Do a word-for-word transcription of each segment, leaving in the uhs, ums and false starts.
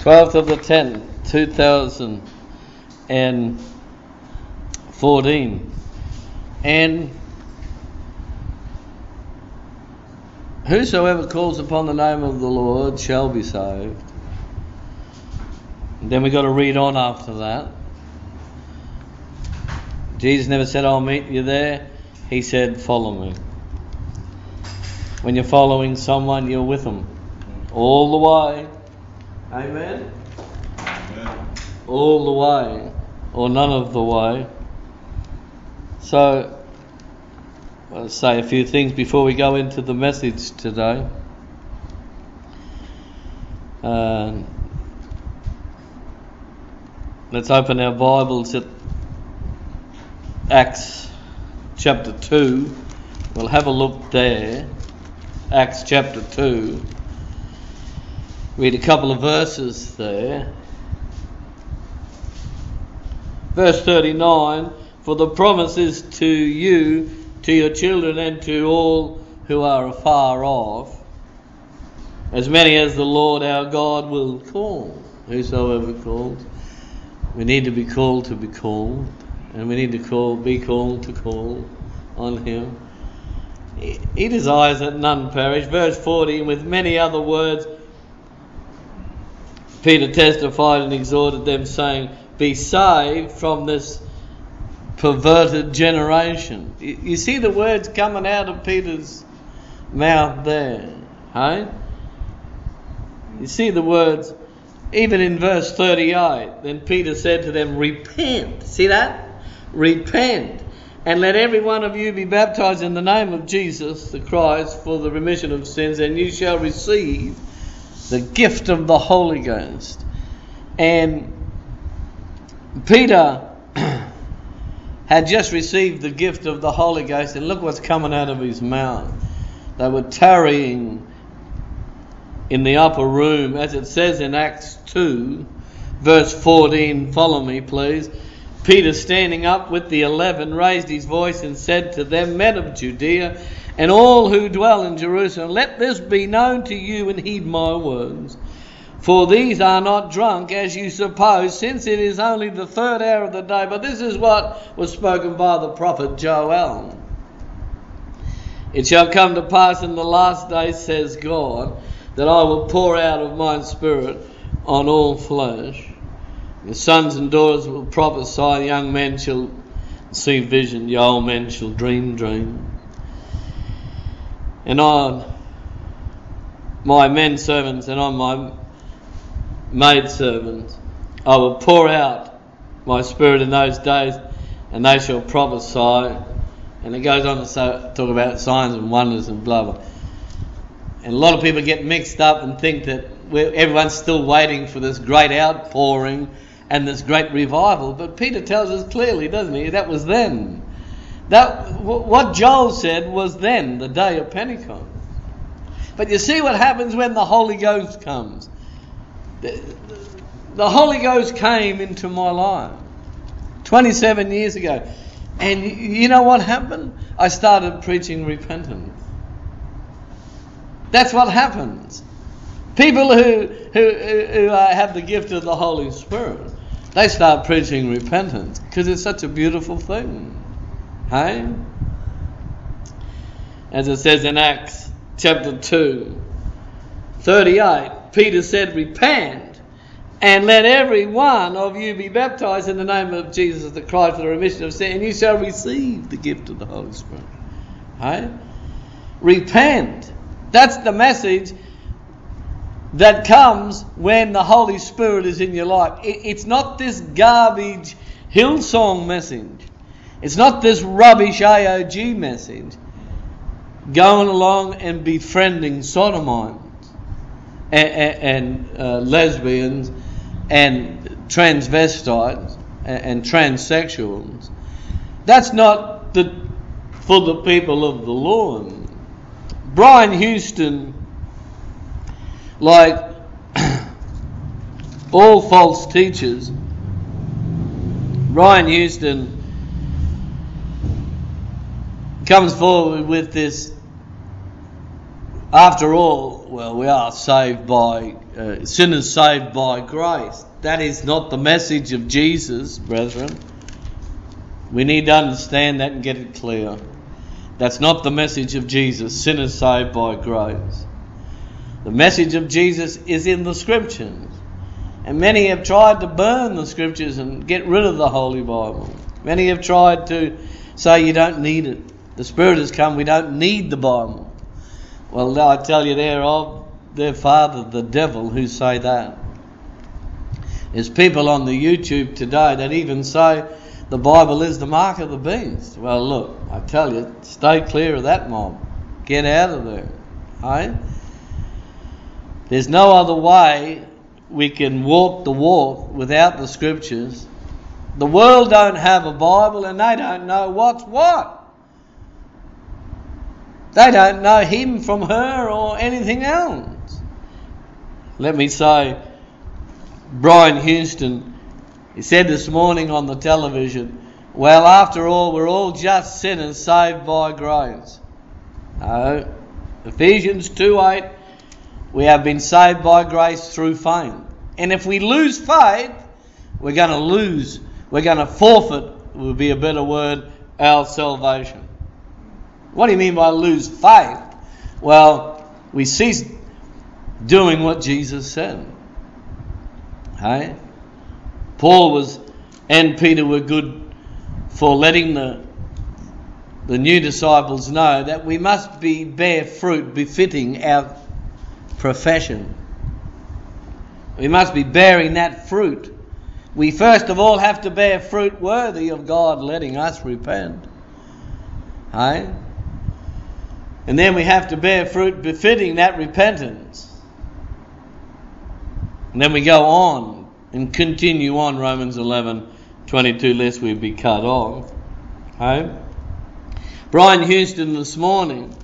twelfth of the tenth, two thousand fourteen. And whosoever calls upon the name of the Lord shall be saved. And then we've got to read on after that. Jesus never said, I'll meet you there. He said, follow me. When you're following someone, you're with them all the way. Amen? Amen. All the way, or none of the way. So, I'll say a few things before we go into the message today. Uh, let's open our Bibles at Acts chapter two. We'll have a look there. Acts chapter two. Read a couple of verses there. Verse thirty-nine, for the promise is to you, to your children, and to all who are afar off, as many as the Lord our God will call, whosoever called. We need to be called to be called, and we need to call, be called to call on him. He, he desires that none perish. Verse forty, with many other words, Peter testified and exhorted them, saying, be saved from this perverted generation. You see the words coming out of Peter's mouth there, hey? You see the words, even in verse thirty-eight, then Peter said to them, repent. See that? Repent. And let every one of you be baptized in the name of Jesus the Christ for the remission of sins, and you shall receive the gift of the Holy Ghost. And Peter had just received the gift of the Holy Ghost, and look what's coming out of his mouth. They were tarrying in the upper room, as it says in Acts two, verse fourteen, follow me please. Peter, standing up with the eleven, raised his voice and said to them, men of Judea, and all who dwell in Jerusalem, let this be known to you and heed my words. For these are not drunk, as you suppose, since it is only the third hour of the day. But this is what was spoken by the prophet Joel. It shall come to pass in the last day, says God, that I will pour out of my spirit on all flesh. Your sons and daughters will prophesy, young men shall see vision, your old men shall dream dreams. And on my men servants and on my maid servants I will pour out my spirit in those days, and they shall prophesy. And it goes on to so, talk about signs and wonders and blah blah. And a lot of people get mixed up and think that we're, everyone's still waiting for this great outpouring and this great revival. But Peter tells us clearly, doesn't he? That was then. That what Joel said was then, the day of Pentecost. But you see what happens when the Holy Ghost comes. The, the Holy Ghost came into my life twenty-seven years ago. And you know what happened? I started preaching repentance. That's what happens. People who, who, who have the gift of the Holy Spirit, they start preaching repentance because it's such a beautiful thing. Hey? As it says in Acts chapter two, thirty-eight, Peter said, repent and let every one of you be baptized in the name of Jesus the Christ for the remission of sin, and you shall receive the gift of the Holy Spirit. Hey? Repent. That's the message that comes when the Holy Spirit is in your life. It, it's not this garbage Hillsong message. It's not this rubbish A O G message, going along and befriending sodomites and, and uh, lesbians and transvestites and, and transsexuals. That's not the, for the people of the Lord. Brian Houston, like all false teachers, Brian Houston comes forward with this, after all, well, we are saved by uh, sinners saved by grace. That is not the message of Jesus, brethren. We need to understand that and get it clear. That's not the message of Jesus, sinners saved by grace. The message of Jesus is in the Scriptures. And many have tried to burn the Scriptures and get rid of the Holy Bible. Many have tried to say you don't need it. The Spirit has come, we don't need the Bible. Well, I tell you, they're of their father, the devil, who say that. There's people on the YouTube today that even say the Bible is the mark of the beast. Well, look, I tell you, stay clear of that mob. Get out of there. Right? There's no other way we can walk the walk without the Scriptures. The world don't have a Bible and they don't know what's what. They don't know him from her or anything else. Let me say, Brian Houston, he said this morning on the television, well, after all, we're all just sinners saved by grace. No. Ephesians two eight, we have been saved by grace through faith. And if we lose faith, we're going to lose, we're going to forfeit, would be a better word, our salvation. What do you mean by lose faith? Well, we cease doing what Jesus said. Hey? Paul was, and Peter were good for letting the, the new disciples know that we must be bear fruit befitting our profession. We must be bearing that fruit. We first of all have to bear fruit worthy of God letting us repent. Hey? And then we have to bear fruit befitting that repentance. And then we go on and continue on Romans eleven twenty-two, lest we be cut off. Hey? Brian Houston this morning,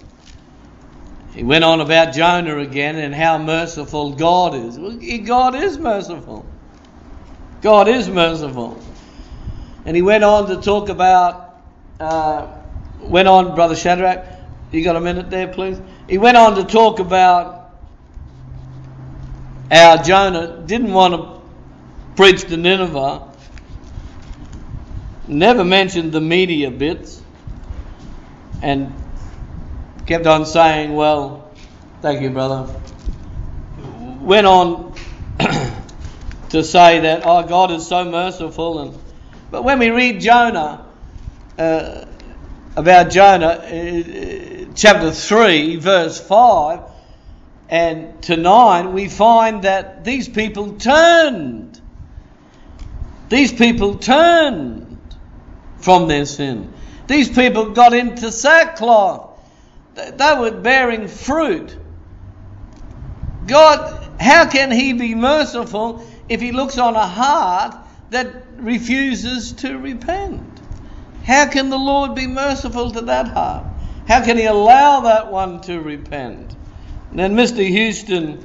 he went on about Jonah again and how merciful God is. Well, God is merciful. God is merciful. And he went on to talk about, uh, went on, Brother Shadrach, you got a minute there, please? He went on to talk about how Jonah didn't want to preach to Nineveh, never mentioned the media bits, and kept on saying, well, thank you, brother. Went on to say that, oh, God is so merciful. And but when we read Jonah, uh, about Jonah, uh, chapter three, verse five and to nine, we find that these people turned. These people turned from their sin. These people got into sackcloth. They were bearing fruit. God, how can He be merciful if He looks on a heart that refuses to repent? How can the Lord be merciful to that heart? How can He allow that one to repent? And then Mister Houston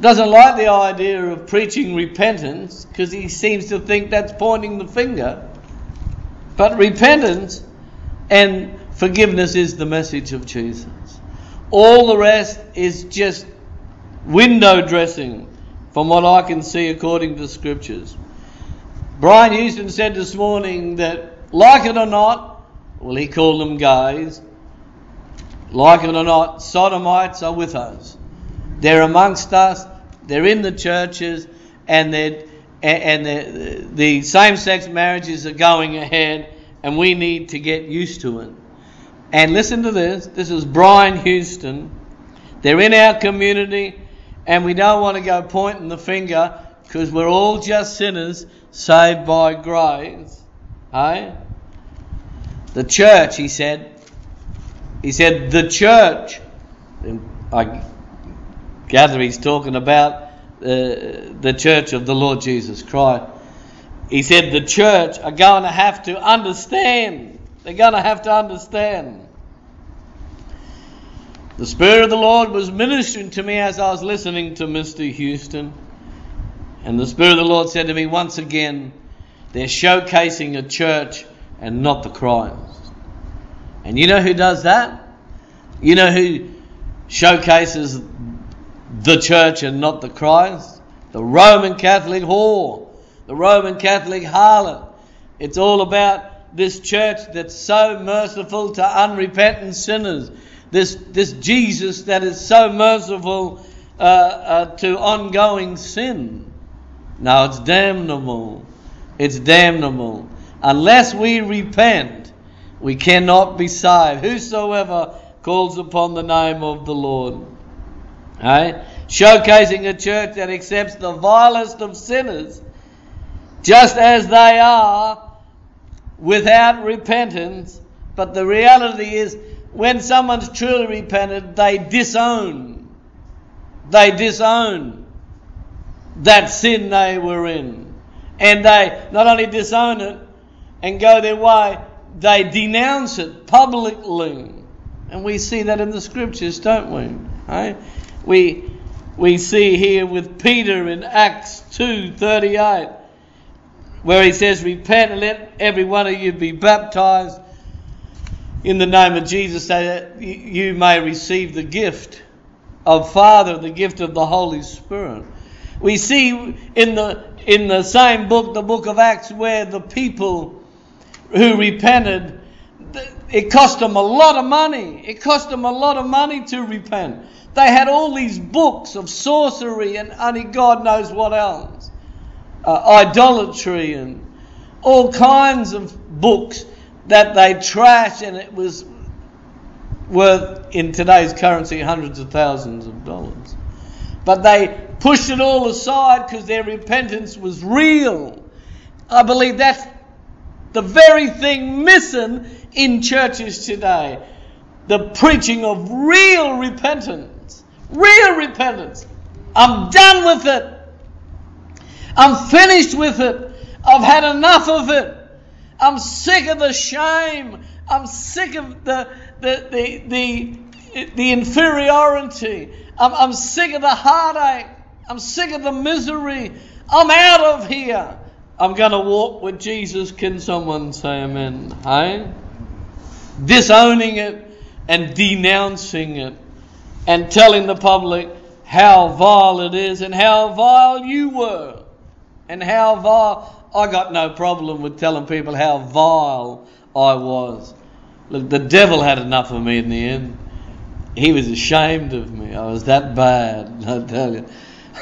doesn't like the idea of preaching repentance because he seems to think that's pointing the finger. But repentance and forgiveness is the message of Jesus. All the rest is just window dressing from what I can see according to the Scriptures. Brian Houston said this morning that, like it or not, well, he called them gays. Like it or not, sodomites are with us. They're amongst us. They're in the churches, and they're, and they're, the same-sex marriages are going ahead, and we need to get used to it. And listen to this. This is Brian Houston. They're in our community, and we don't want to go pointing the finger because we're all just sinners saved by grace. Hey? The church, he said. He said, the church. I gather he's talking about uh, the church of the Lord Jesus Christ. He said, the church are going to have to understand. They're going to have to understand. The Spirit of the Lord was ministering to me as I was listening to Mister Houston. And the Spirit of the Lord said to me once again, they're showcasing a church and not the Christ. And you know who does that? You know who showcases the church and not the Christ, the Roman Catholic whore, the Roman Catholic harlot. It's all about this church that's so merciful to unrepentant sinners, this, this Jesus that is so merciful uh, uh, to ongoing sin. No, it's damnable. It's damnable. Unless we repent, we cannot be saved. Whosoever calls upon the name of the Lord. Right? Showcasing a church that accepts the vilest of sinners just as they are without repentance. But the reality is, when someone's truly repented, they disown. They disown that sin they were in. And they not only disown it and go their way, they denounce it publicly. And we see that in the scriptures, don't we? Right? We we see here with Peter in Acts two thirty-eight, where he says, repent and let every one of you be baptized in the name of Jesus, so that you may receive the gift of Father, the gift of the Holy Spirit. We see in the in the same book, the book of Acts, where the people who repented, it cost them a lot of money. It cost them a lot of money to repent. They had all these books of sorcery and only God knows what else. Uh, idolatry and all kinds of books that they trashed, and it was worth, in today's currency, hundreds of thousands of dollars. But they pushed it all aside because their repentance was real. I believe that's the very thing missing in churches today. The preaching of real repentance. Real repentance. I'm done with it. I'm finished with it. I've had enough of it. I'm sick of the shame. I'm sick of the the the, the, the inferiority. I'm, I'm sick of the heartache. I'm sick of the misery. I'm out of here. I'm going to walk with Jesus. Can someone say amen? Hey? Disowning it and denouncing it and telling the public how vile it is and how vile you were and how vile. I got no problem with telling people how vile I was. Look, the devil had enough of me in the end. He was ashamed of me. I was that bad, I tell you.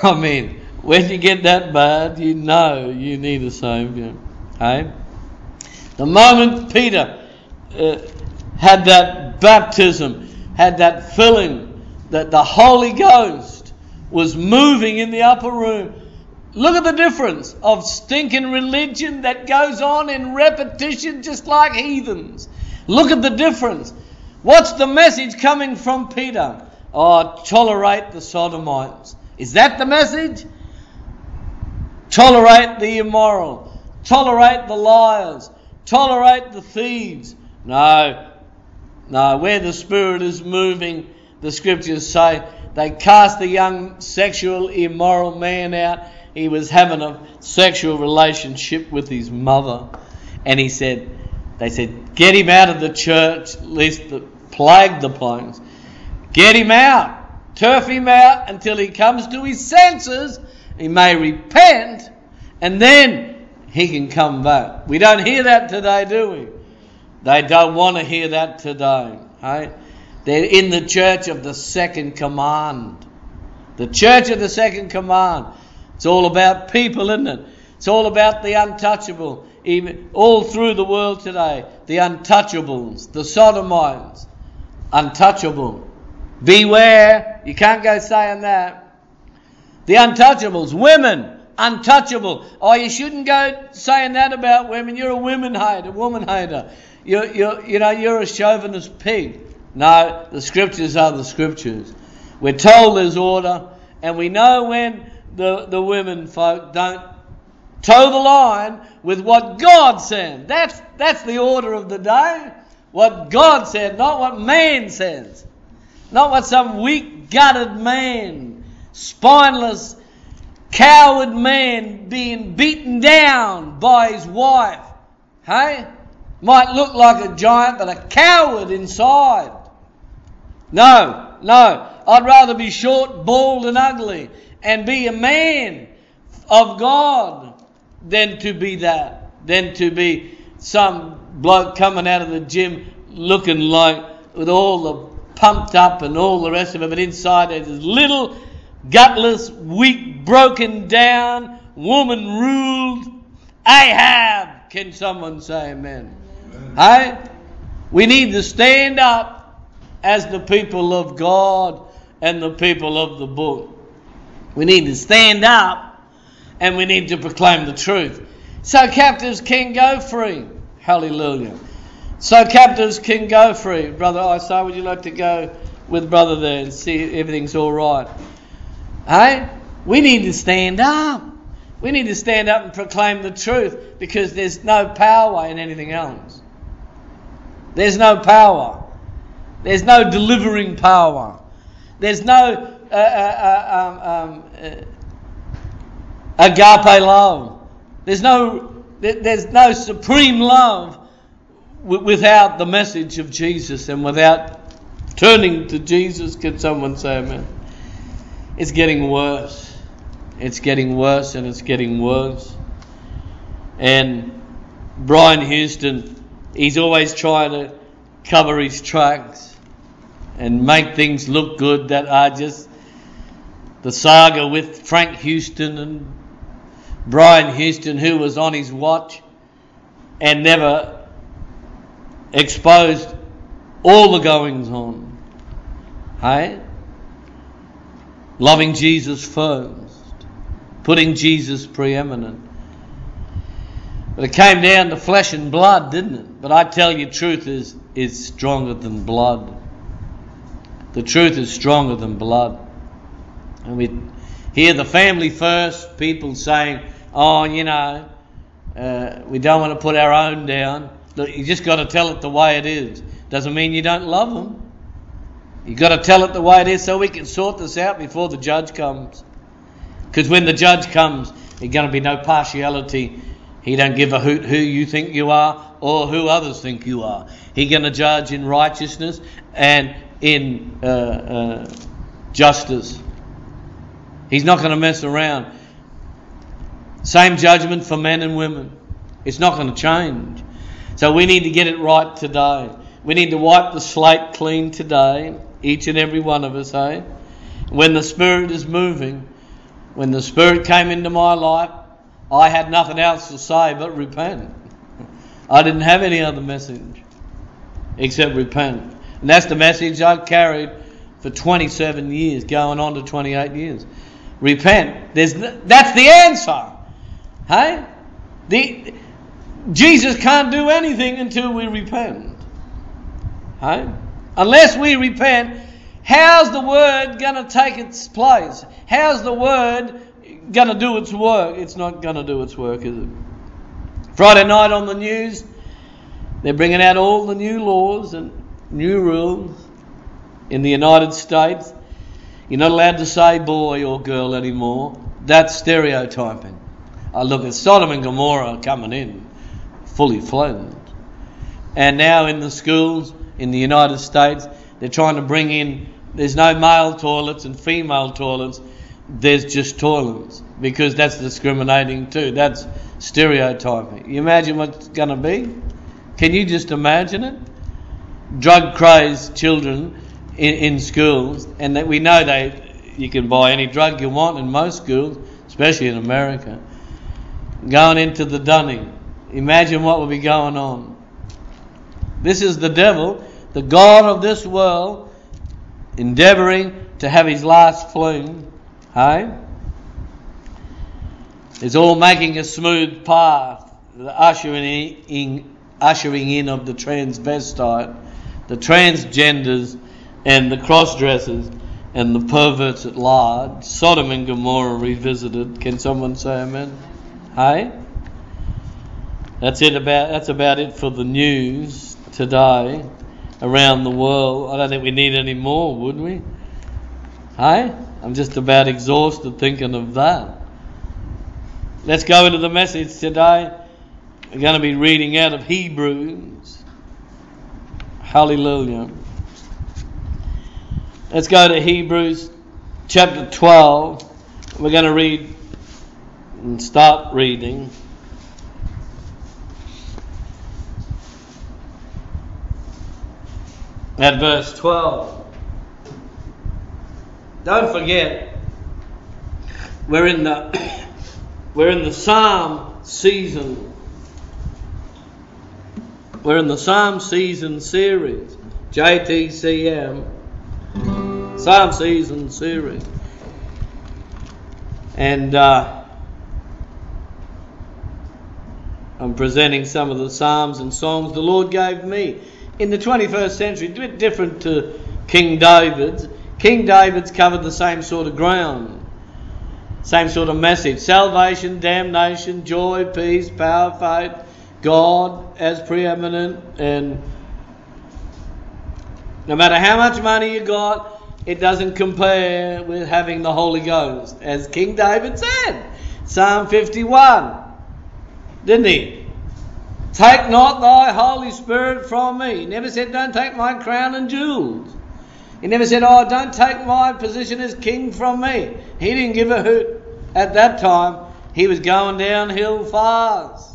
I mean, when you get that bad, you know you need a saviour. Hey? The moment Peter uh, had that baptism, had that filling, that the Holy Ghost was moving in the upper room. Look at the difference of stinking religion that goes on in repetition just like heathens. Look at the difference. What's the message coming from Peter? Oh, tolerate the sodomites. Is that the message? Tolerate the immoral. Tolerate the liars. Tolerate the thieves. No. No, where the Spirit is moving, the Scriptures say, they cast the young sexual immoral man out. He was having a sexual relationship with his mother. And he said, they said, get him out of the church, at least the plague the plagues. Get him out. Turf him out until he comes to his senses. He may repent and then he can come back. We don't hear that today, do we? They don't want to hear that today. Right? They're in the church of the second command. The church of the second command. It's all about people, isn't it? It's all about the untouchable. Even all through the world today, the untouchables, the sodomites, untouchable. Beware. You can't go saying that. The untouchables, women, untouchable. Oh, you shouldn't go saying that about women. You're a women hater, woman hater. You're, you're, you know, you're a chauvinist pig. No, the scriptures are the scriptures. We're told there's order, and we know when the, the women folk don't toe the line with what God said. That's, that's the order of the day. What God said, not what man says. Not what some weak-gutted man, spineless, coward man being beaten down by his wife. Hey? Might look like a giant, but a coward inside. No, no. I'd rather be short, bald, and ugly and be a man of God than to be that, than to be some bloke coming out of the gym looking like with all the pumped up and all the rest of it, but inside there's this little gutless, weak, broken down, woman ruled Ahab. Can someone say amen? Amen. Hey? We need to stand up as the people of God and the people of the book. We need to stand up and we need to proclaim the truth. So captives can go free. Hallelujah. So captives can go free. Brother Isai, would you like to go with brother there and see if everything's all right? Hey? We need to stand up. We need to stand up and proclaim the truth, because there's no power in anything else. There's no power. There's no delivering power. There's no uh, uh, um, um, uh, agape love. There's no, there's no supreme love w- without the message of Jesus and without turning to Jesus. Can someone say amen? It's getting worse. It's getting worse and it's getting worse. And Brian Houston, he's always trying to cover his tracks and make things look good that are just the saga with Frank Houston and Brian Houston, who was on his watch and never exposed all the goings on. Hey? Loving Jesus first, putting Jesus preeminent. But it came down to flesh and blood, didn't it? But I tell you, truth is, is stronger than blood. The truth is stronger than blood. And we hear the family first people saying, oh, you know, uh, we don't want to put our own down. Look, you just got to tell it the way it is. Doesn't mean you don't love them. You've got to tell it the way it is so we can sort this out before the judge comes. Because when the judge comes, there's going to be no partiality. He don't give a hoot who you think you are or who others think you are. He's going to judge in righteousness and in uh, uh, justice. He's not going to mess around. Same judgment for men and women. It's not going to change. So we need to get it right today. We need to wipe the slate clean today, each and every one of us, hey? When the Spirit is moving, when the Spirit came into my life, I had nothing else to say but repent. I didn't have any other message except repent. And that's the message I've carried for twenty-seven years, going on to twenty-eight years. Repent. There's no, that's the answer. Hey? The, Jesus can't do anything until we repent. Hey? Unless we repent, how's the Word going to take its place? How's the Word going to do its work? It's not going to do its work, is it? Friday night on the news, they're bringing out all the new laws and new rules in the United States. You're not allowed to say boy or girl anymore. That's stereotyping. I look at Sodom and Gomorrah coming in, fully fledged. And now in the schools in the United States, they're trying to bring in, there's no male toilets and female toilets. There's just toilets, because that's discriminating too. That's stereotyping. You imagine what's going to be? Can you just imagine it? Drug-crazed children in, in schools, and that we know they, you can buy any drug you want in most schools, especially in America. Going into the dunning. Imagine what will be going on. This is the devil, the god of this world, endeavouring to have his last fling. Hey? It's all making a smooth path, the ushering in, ushering in of the transvestite, the transgenders and the cross-dressers and the perverts at large. Sodom and Gomorrah revisited. Can someone say amen? Hey? That's it about, that's about it for the news today around the world. I don't think we need any more, would we? Hey? I'm just about exhausted thinking of that. Let's go into the message today. We're going to be reading out of Hebrews. Hallelujah. Let's go to Hebrews chapter twelve. We're going to read and stop reading. At verse twelve. Don't forget, we're in the we're in the Psalm season. We're in the Psalm season series, J T C M, Psalm season series, and uh, I'm presenting some of the psalms and songs the Lord gave me. In the twenty-first century, a bit different to King David's. King David's covered the same sort of ground, same sort of message. Salvation, damnation, joy, peace, power, faith, God as preeminent. And no matter how much money you got, it doesn't compare with having the Holy Ghost, as King David said. Psalm fifty-one, didn't he? Take not thy Holy Spirit from me. He never said, don't take my crown and jewels. He never said, oh, don't take my position as king from me. He didn't give a hoot at that time. He was going downhill fast.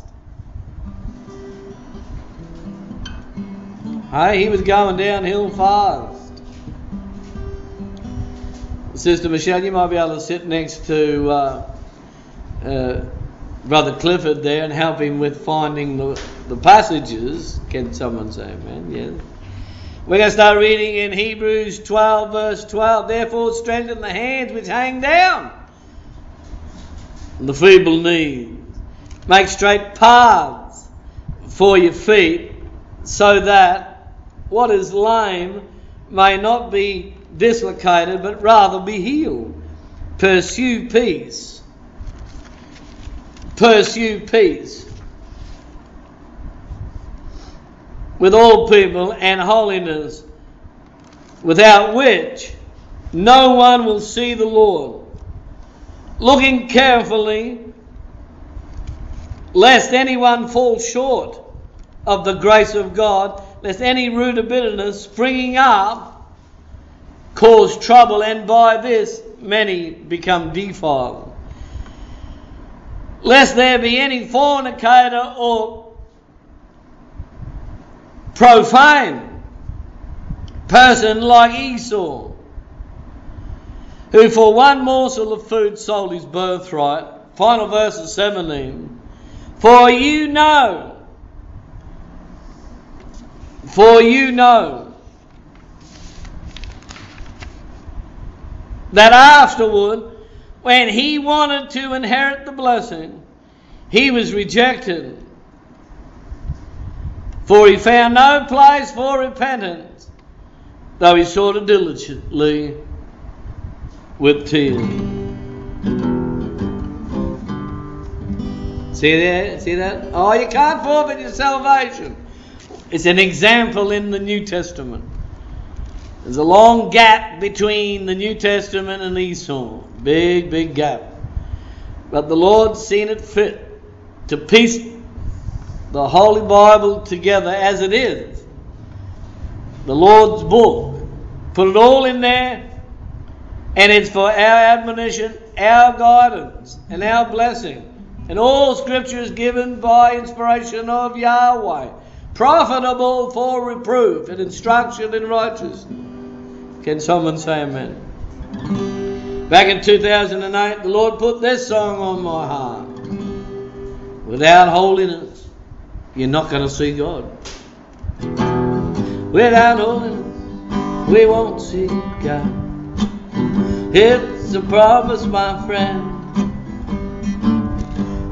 Hey, he was going downhill fast. Sister Michelle, you might be able to sit next to Uh, uh, Brother Clifford there and help him with finding the, the passages. Can someone say amen? Yes. We're going to start reading in Hebrews twelve, verse twelve. Therefore strengthen the hands which hang down, and the feeble knees. Make straight paths for your feet, so that what is lame may not be dislocated, but rather be healed. Pursue peace. Pursue peace with all people and holiness, without which no one will see the Lord. Looking carefully, lest anyone fall short of the grace of God, lest any root of bitterness springing up cause trouble, and by this many become defiled. Lest there be any fornicator or profane person like Esau, who for one morsel of food sold his birthright. Final verse of seventeen. For you know, for you know that afterward, when he wanted to inherit the blessing, he was rejected. For he found no place for repentance, though he sought it diligently with tears. See there? See that? Oh, you can't forfeit your salvation. It's an example in the New Testament. There's a long gap between the New Testament and Esau. Big, big gap. But the Lord's seen it fit to piece the Holy Bible together as it is. The Lord's book. Put it all in there, and it's for our admonition, our guidance, and our blessing. And all Scripture is given by inspiration of Yahweh, profitable for reproof and instruction in righteousness. Can someone say amen? Back in two thousand eight, the Lord put this song on my heart. Without holiness, you're not going to see God. Without holiness, we won't see God. It's a promise, my friend.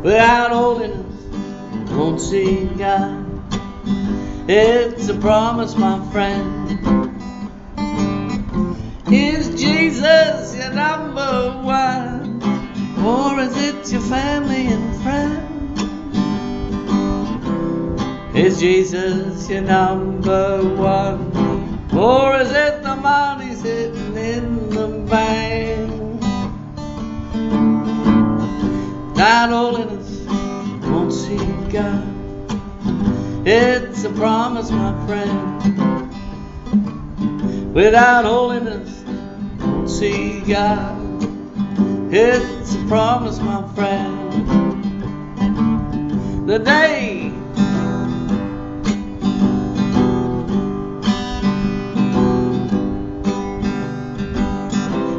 Without holiness, we won't see God. It's a promise, my friend. Is Jesus your number one, or is it your family and friends? Is Jesus your number one, or is it the money sitting in the bank? Not holiness won't see God. It's a promise, my friend. Without holiness, see God. It's a promise, my friend. The day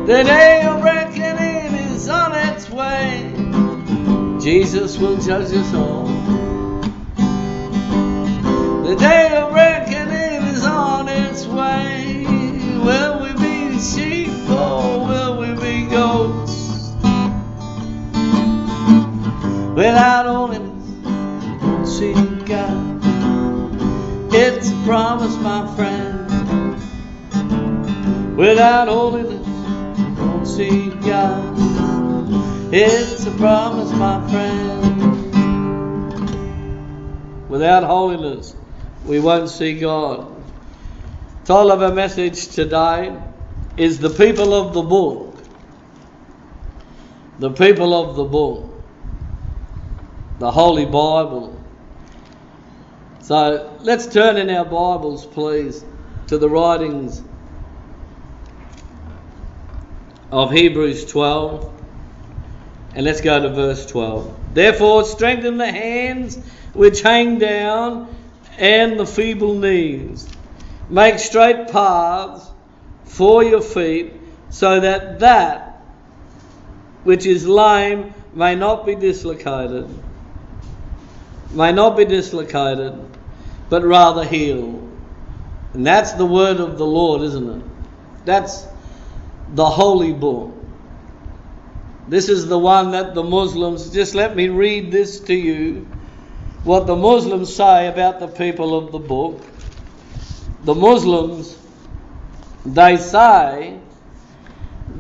The day of reckoning is on its way. Jesus will judge us all. The day of reckoning is on its way. Will we be sheep or will we be goats? Without only seeing God. It's a promise, my friend. Without holiness, see God. It's a promise, my friend. Without holiness, we won't see God. The title of our message today is The People of the Book. The People of the Book. The Holy Bible. So let's turn in our Bibles, please, to the writings of Hebrews twelve, and let's go to verse twelve. Therefore strengthen the hands which hang down and the feeble knees. Make straight paths for your feet, so that that which is lame may not be dislocated, may not be dislocated, but rather healed. And that's the word of the Lord, isn't it? That's the Holy Book. This is the one that the Muslims, just let me read this to you, what the Muslims say about the people of the book. The Muslims, they say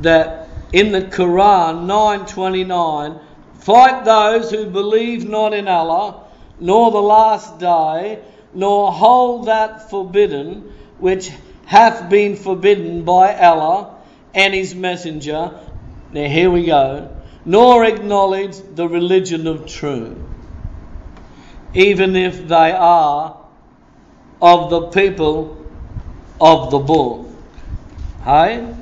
that in the Quran nine twenty-nine, fight those who believe not in Allah, nor the last day, nor hold that forbidden, which hath been forbidden by Allah and his messenger. Now here we go. Nor acknowledge the religion of truth, even if they are of the people of the book. Hey?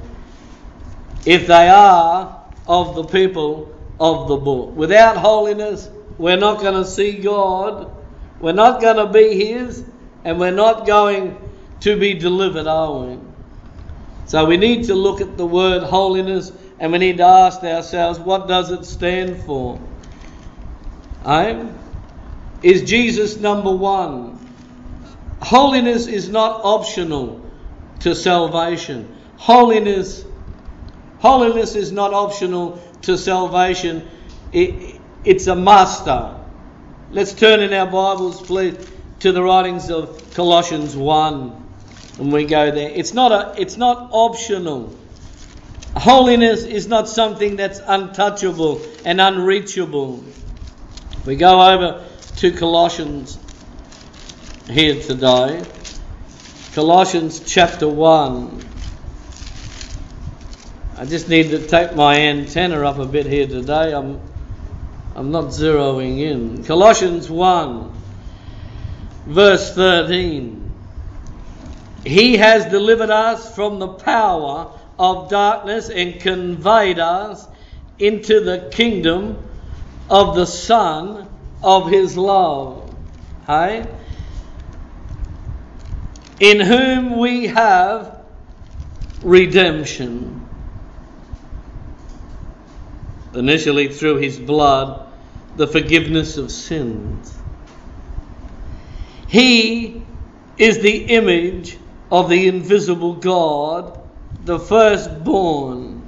If they are of the people of the book. Without holiness, we're not going to see God. We're not going to be his. And we're not going to be delivered, are we? So we need to look at the word holiness, and we need to ask ourselves, what does it stand for? Eh? Is Jesus number one? Holiness is not optional to salvation. Holiness, holiness is not optional to salvation. It, it's a must. Let's turn in our Bibles, please, to the writings of Colossians one. And we go there. It's not a. It's not optional. Holiness is not something that's untouchable and unreachable. We go over to Colossians here today. Colossians chapter one. I just need to take my antenna up a bit here today. I'm, I'm not zeroing in. Colossians one, verse thirteen. He has delivered us from the power of darkness and conveyed us into the kingdom of the Son of His love. Hey? In whom we have redemption. Initially through His blood, the forgiveness of sins. He is the image of the invisible God, the firstborn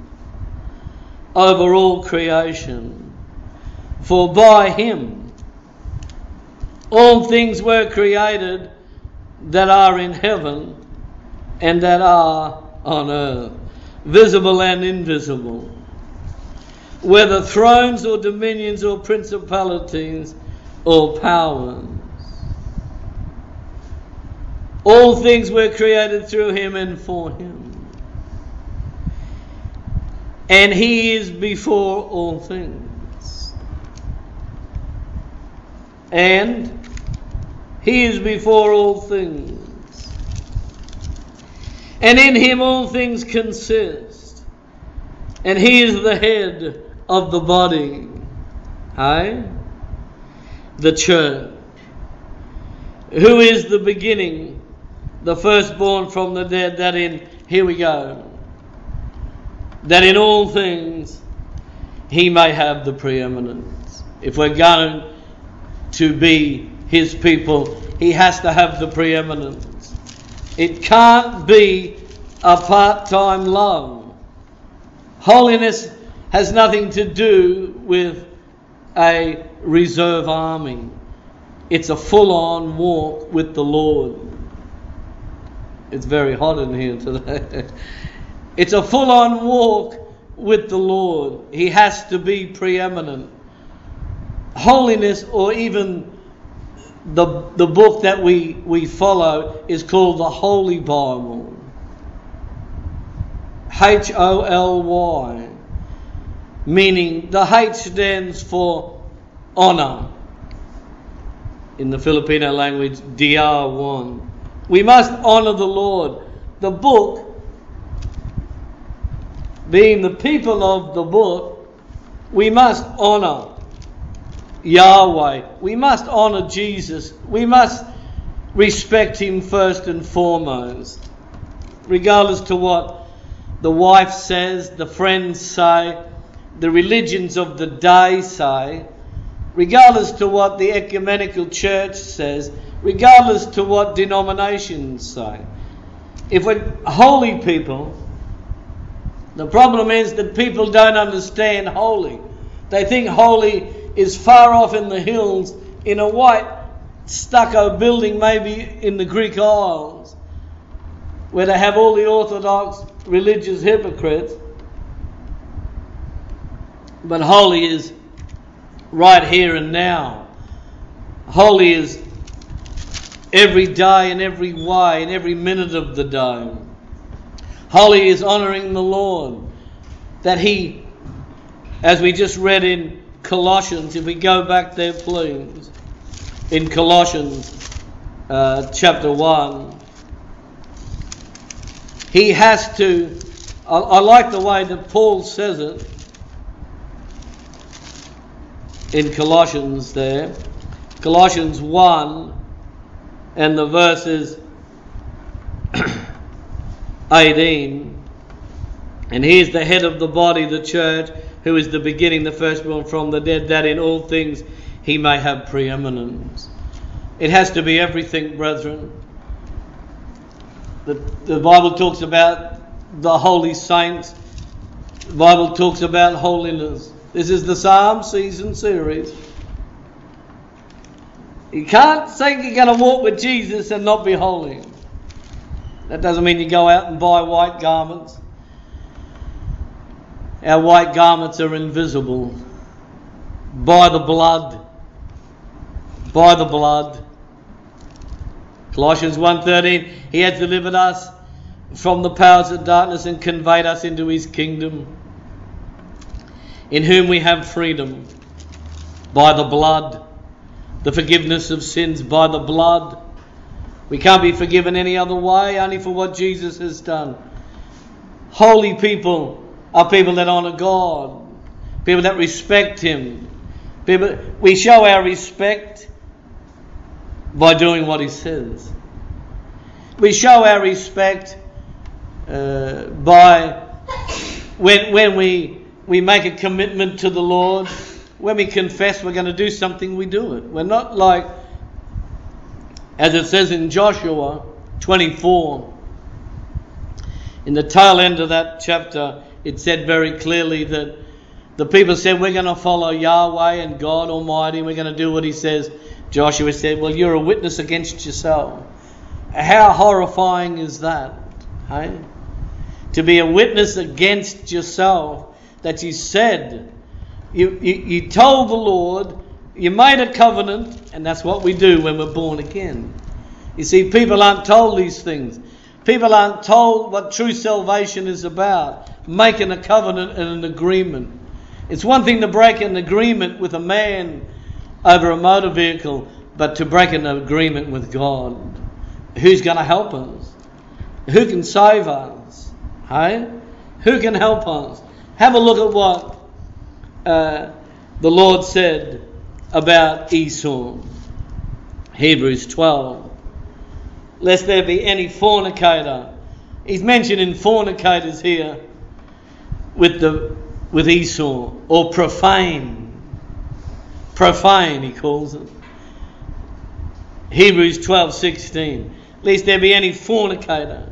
over all creation. For by him all things were created that are in heaven and that are on earth, visible and invisible, whether thrones or dominions or principalities or powers. All things were created through him and for him. And he is before all things. And he is before all things. And in him all things consist. and he is the head of the body, aye, the church, who is the beginning, the firstborn from the dead, that in, here we go, that in all things he may have the preeminence. If we're going to be his people, he has to have the preeminence. It can't be a part-time love. Holiness has nothing to do with a reserve army. It's a full-on walk with the Lord. It's very hot in here today. It's a full-on walk with the Lord. He has to be preeminent. Holiness, or even the the book that we, we follow, is called the Holy Bible. H O L Y. Meaning the H stands for honour. In the Filipino language, D R one. We must honour the Lord. The book, being the people of the book, we must honour Yahweh. We must honour Jesus. We must respect him first and foremost. Regardless to what the wife says, the friends say, the religions of the day say, regardless to what the ecumenical church says, regardless to what denominations say. If we're holy people, the problem is that people don't understand holy. They think holy is far off in the hills in a white stucco building, maybe in the Greek Isles, where they have all the orthodox religious hypocrites. But holy is right here and now. Holy is every day and every way and every minute of the day. Holy is honouring the Lord, that he, as we just read in Colossians, if we go back there please, in Colossians uh, chapter one, he has to, I, I like the way that Paul says it, in Colossians there, Colossians one and the verses eighteen, and he is the head of the body, the church, who is the beginning, the firstborn from the dead, that in all things he may have preeminence. It has to be everything, brethren. The, the Bible talks about the holy saints. The Bible talks about holiness. This is the Psalm season series. You can't think you're going to walk with Jesus and not be holy. That doesn't mean you go out and buy white garments. Our white garments are invisible. By the blood. By the blood. Colossians one thirteen, he has delivered us from the powers of darkness and conveyed us into his kingdom, in whom we have freedom by the blood, the forgiveness of sins by the blood. We can't be forgiven any other way, only for what Jesus has done. Holy people are people that honour God, people that respect him. People, we show our respect by doing what he says. We show our respect uh, by when, when we We make a commitment to the Lord. When we confess we're going to do something, we do it. We're not like, as it says in Joshua twenty-four, in the tail end of that chapter, it said very clearly that the people said, we're going to follow Yahweh and God Almighty, we're going to do what he says. Joshua said, well, you're a witness against yourself. How horrifying is that? Hey? To be a witness against yourself. That you said, you, you, you told the Lord, you made a covenant, and that's what we do when we're born again. You see, people aren't told these things. People aren't told what true salvation is about, making a covenant and an agreement. It's one thing to break an agreement with a man over a motor vehicle, but to break an agreement with God. Who's going to help us? Who can save us? Hey? Who can help us? Have a look at what uh, the Lord said about Esau. Hebrews twelve. Lest there be any fornicator. He's mentioning fornicators here with the with Esau, or profane. Profane, he calls it. Hebrews twelve sixteen. Lest there be any fornicator,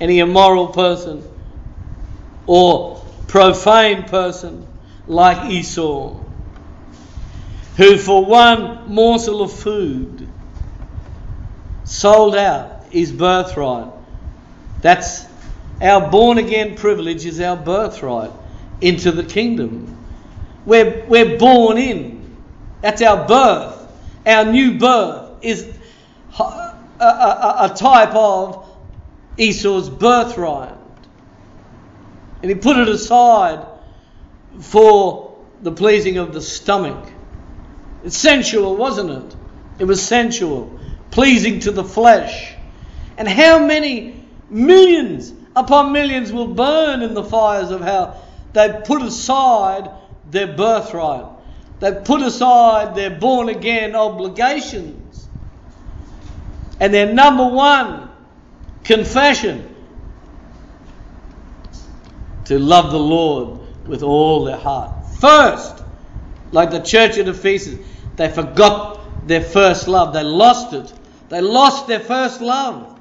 any immoral person, or profane person like Esau, who for one morsel of food sold out his birthright. That's our born-again privilege, is our birthright into the kingdom. We're, we're born in. That's our birth. Our new birth is a, a, a type of Esau's birthright. And he put it aside for the pleasing of the stomach. It's sensual, wasn't it? It was sensual, pleasing to the flesh. And how many millions upon millions will burn in the fires of hell? They put aside their birthright. They put aside their born-again obligations. And their number one confession, to love the Lord with all their heart. First, like the church at Ephesus, they forgot their first love. They lost it. They lost their first love.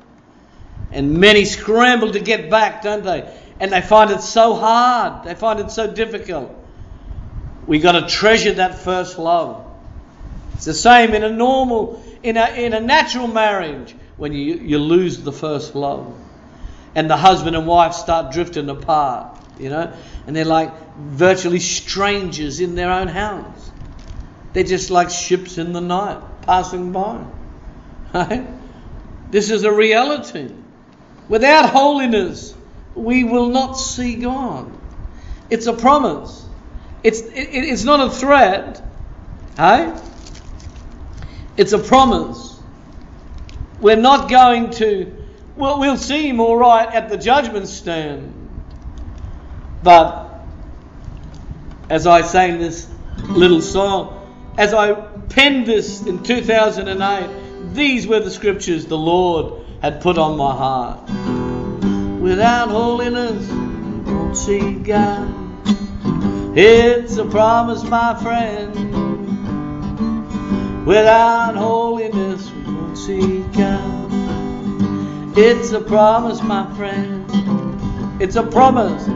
And many scramble to get back, don't they? And they find it so hard. They find it so difficult. We've got to treasure that first love. It's the same in a normal, in a, in a natural marriage, when you, you lose the first love. And the husband and wife start drifting apart, you know. And they're like virtually strangers in their own house. They're just like ships in the night, passing by. Right? This is a reality. Without holiness, we will not see God. It's a promise. It's it, it's not a threat, hey? It's a promise. We're not going to... Well, we'll see him all right at the judgment stand. But, as I sang this little song, as I penned this in two thousand eight, these were the scriptures the Lord had put on my heart. Without holiness, won't see God. It's a promise, my friend. Without holiness, we won't see God. It's a promise, my friend. It's a promise.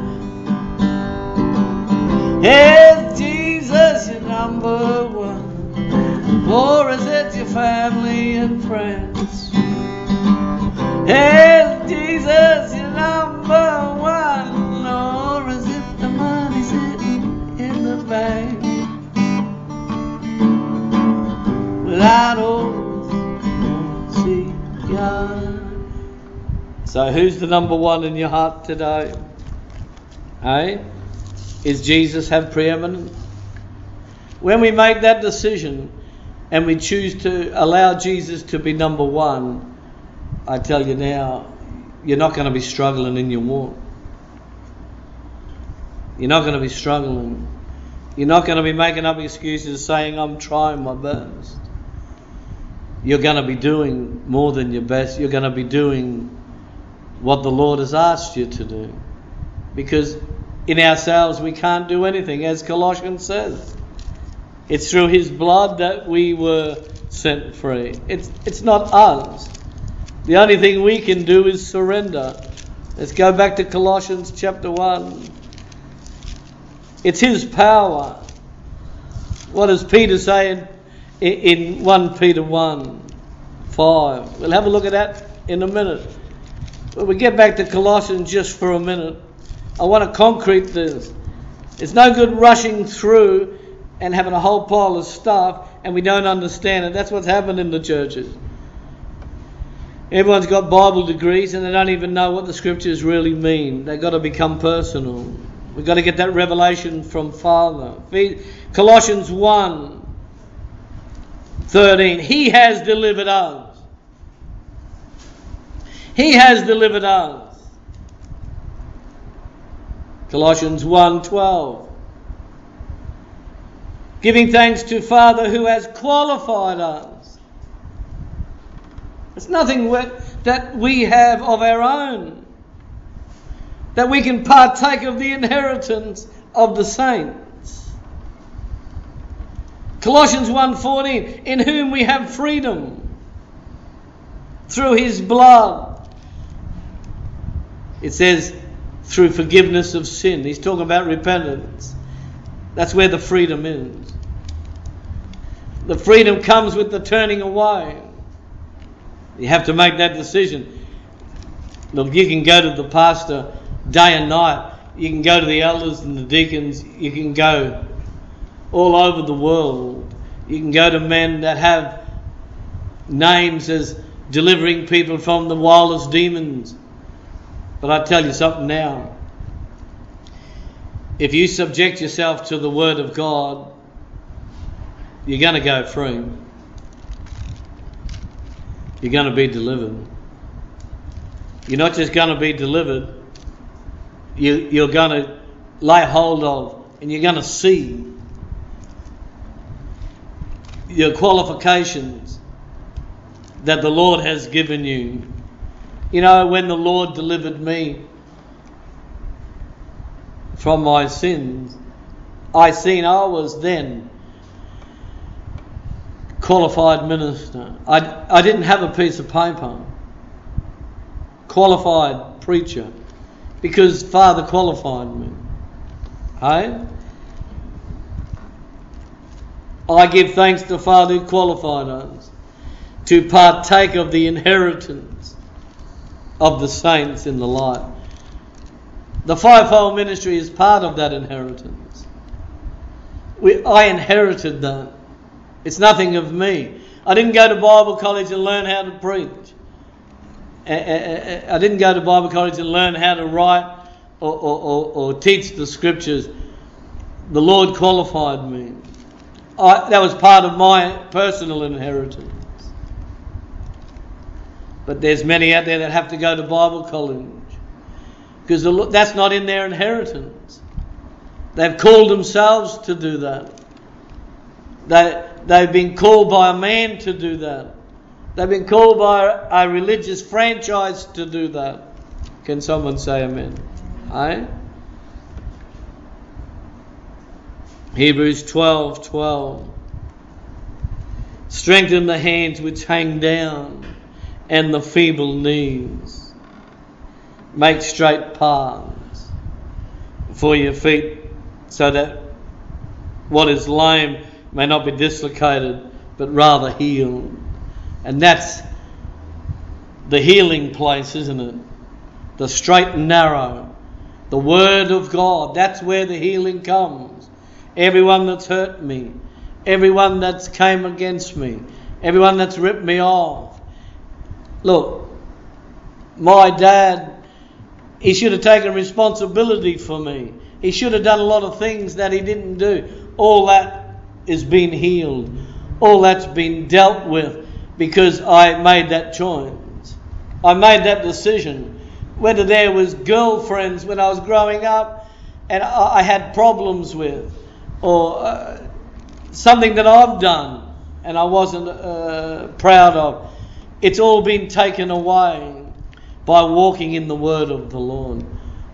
It's Jesus, your number one. Or is it your family and friends? It's Jesus, your number one. Without holiness, see God. So who's the number one in your heart today? Eh? Is Jesus have preeminence? When we make that decision and we choose to allow Jesus to be number one, I tell you now, you're not going to be struggling in your walk. You're not going to be struggling. You're not going to be making up excuses saying, I'm trying my best. You're going to be doing more than your best. You're going to be doing what the Lord has asked you to do. Because in ourselves we can't do anything, as Colossians says. It's through his blood that we were set free. It's, it's not us. The only thing we can do is surrender. Let's go back to Colossians chapter one. It's his power. What does Peter say in, in First Peter one five? We'll have a look at that in a minute. But we get back to Colossians just for a minute. I want to concrete this. It's no good rushing through and having a whole pile of stuff and we don't understand it. That's what's happened in the churches. Everyone's got Bible degrees and they don't even know what the scriptures really mean. They've got to become personal. We've got to get that revelation from Father. Colossians one thirteen. He has delivered us. He has delivered us Colossians one twelve. Giving thanks to Father who has qualified us. It's nothing that we have of our own, that we can partake of the inheritance of the saints. Colossians one fourteen, in whom we have freedom through his blood. It says through forgiveness of sin. He's talking about repentance. That's where the freedom is. The freedom comes with the turning away. You have to make that decision. Look, you can go to the pastor day and night. You can go to the elders and the deacons. You can go all over the world. You can go to men that have names as delivering people from the wildest demons. But I tell you something now. If you subject yourself to the Word of God, you're going to go free. You're going to be delivered. You're not just going to be delivered. You, you're going to lay hold of, and you're going to see your qualifications that the Lord has given you. You know, when the Lord delivered me from my sins, I seen I was then qualified minister. I, I didn't have a piece of paper. Qualified preacher. Because Father qualified me. Hey? I give thanks to Father who qualified us to partake of the inheritance of the saints in the light. The fivefold ministry is part of that inheritance. We, I inherited that. It's nothing of me. I didn't go to Bible college and learn how to preach. I didn't go to Bible college and learn how to write or, or, or, or teach the scriptures. The Lord qualified me. I, that was part of my personal inheritance. But there's many out there that have to go to Bible college, because that's not in their inheritance. They've called themselves to do that. They, they've been called by a man to do that. They've been called by a religious franchise to do that. Can someone say amen? Aye? Hebrews twelve twelve. Strengthen the hands which hang down and the feeble knees. Make straight paths for your feet, so that what is lame may not be dislocated, but rather healed. And that's the healing place, isn't it? The straight and narrow. The Word of God. That's where the healing comes. Everyone that's hurt me, everyone that's came against me, everyone that's ripped me off. Look, my dad, he should have taken responsibility for me. He should have done a lot of things that he didn't do. All that is being healed. All that's been dealt with because I made that choice. I made that decision. Whether there was girlfriends when I was growing up and I had problems with, or uh, something that I've done and I wasn't uh, proud of, it's all been taken away. By walking in the word of the Lord.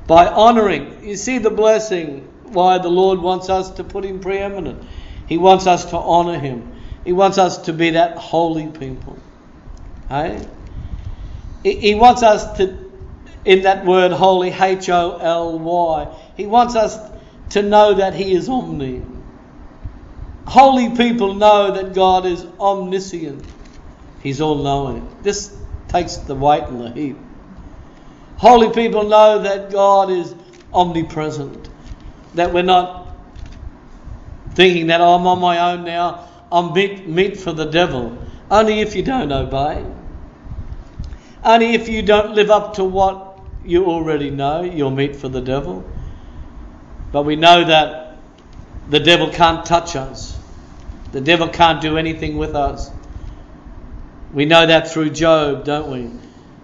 By honouring. You see the blessing. Why the Lord wants us to put him preeminent. He wants us to honour him. He wants us to be that holy people. Hey? He wants us to, in that word holy, H O L Y. He wants us to know that he is omni. Holy people know that God is omniscient. He's all-knowing. This takes the weight and the heat. Holy people know that God is omnipresent. That we're not thinking that, oh, I'm on my own now. I'm meat, meat for the devil. Only if you don't obey. Only if you don't live up to what you already know, you're meat for the devil. But we know that the devil can't touch us. The devil can't do anything with us. We know that through Job, don't we?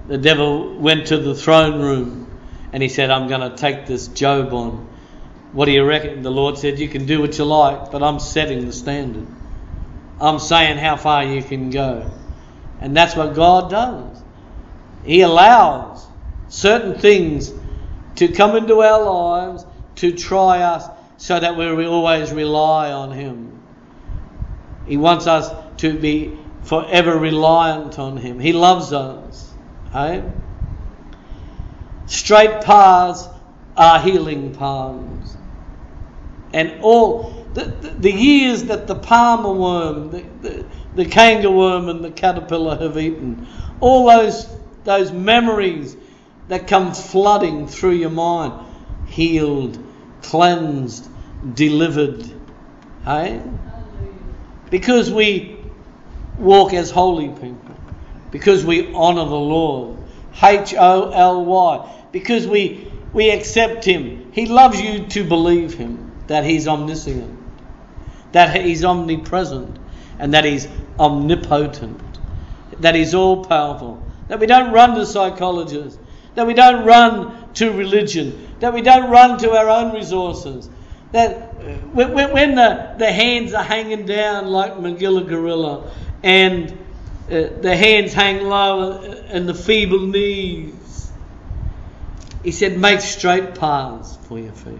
The devil went to the throne room and he said, I'm going to take this Job on. What do you reckon? The Lord said, you can do what you like, but I'm setting the standard. I'm saying how far you can go. And that's what God does. He allows certain things to come into our lives to try us so that we always rely on Him. He wants us to be forever reliant on Him. He loves us. Hey? Straight paths are healing paths. And all the, the, the years that the palmer worm, the, the, the canker worm and the caterpillar have eaten, all those those memories that come flooding through your mind, healed, cleansed, delivered. Hey? Because we walk as holy people, because we honour the Lord, H O L Y, because we we accept Him. He loves you to believe Him, that He's omniscient, that He's omnipresent, and that He's omnipotent, that He's all-powerful, that we don't run to psychologists, that we don't run to religion, that we don't run to our own resources, that when, when the, the hands are hanging down like Magilla Gorilla, and uh, the hands hang low and the feeble knees, He said, make straight paths for your feet.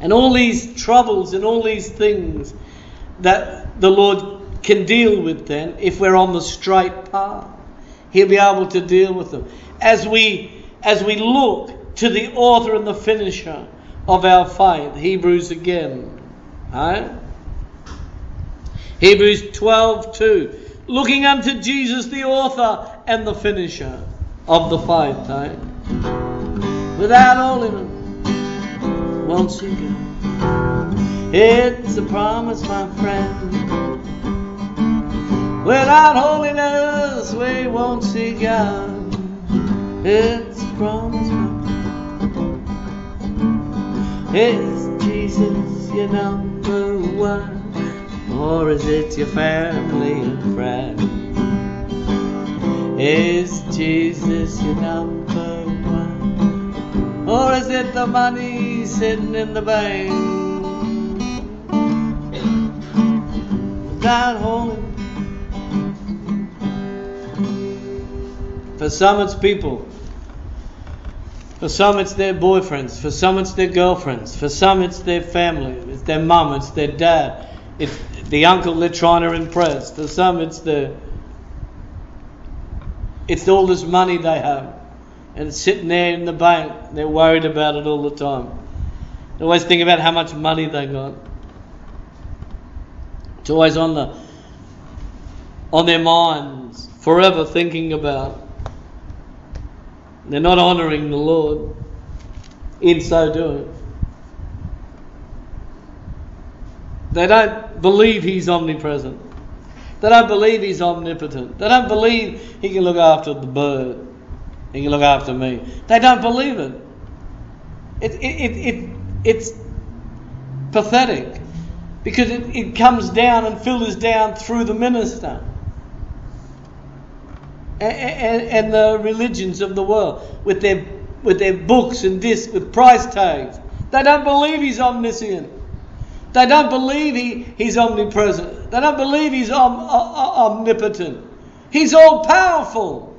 And all these troubles and all these things that the Lord can deal with then, if we're on the straight path, He'll be able to deal with them. As we, as we look to the author and the finisher of our faith, Hebrews again. Right? Hebrews twelve two. Looking unto Jesus, the author and the finisher of the faith. Right? Without all of it, once again. It's a promise, my friend. Without holiness, we won't see God. It's a promise, my friend. Is Jesus your number one? Or is it your family and friend? Is Jesus your number one? Or is it the money sitting in the bank? Without holy. For some it's people. For some it's their boyfriends. For some it's their girlfriends. For some it's their family. It's their mum. It's their dad. It's the uncle they're trying to impress. For some it's the it's all this money they have, and it's sitting there in the bank. They're worried about it all the time. They always think about how much money they got. It's always on the on their minds, forever thinking about. They're not honouring the Lord in so doing. They don't believe He's omnipresent. They don't believe He's omnipotent. They don't believe He can look after the bird. He can look after me. They don't believe it. It it it, it it's pathetic. Because it, it comes down and filters down through the minister and, and, and the religions of the world with their with their books and discs with price tags. They don't believe He's omniscient. They don't believe he, he's omnipresent. They don't believe He's om, om, omnipotent. He's all powerful,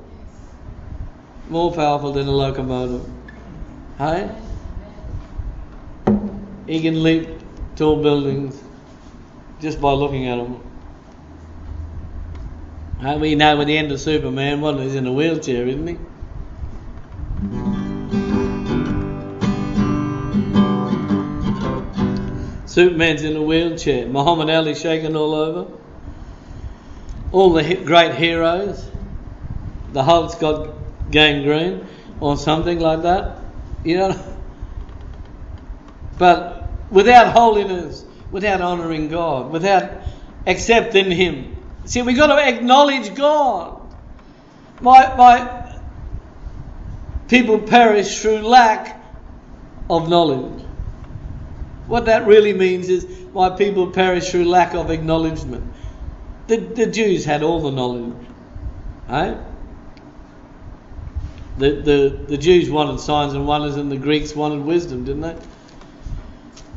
more powerful than a locomotive. Hey? He can leap tall buildings just by looking at them. And we know at the end of Superman, well, he's in a wheelchair, isn't he? Superman's in a wheelchair. Muhammad Ali shaking all over. All the great heroes. The Hulk's got gangrene or something like that. You know? But without holiness, without honouring God, without accepting Him. See, we've got to acknowledge God. My, my people perish through lack of knowledge. What that really means is my people perish through lack of acknowledgement. The, the Jews had all the knowledge. Right? The, the, the Jews wanted signs and wonders, and the Greeks wanted wisdom, didn't they?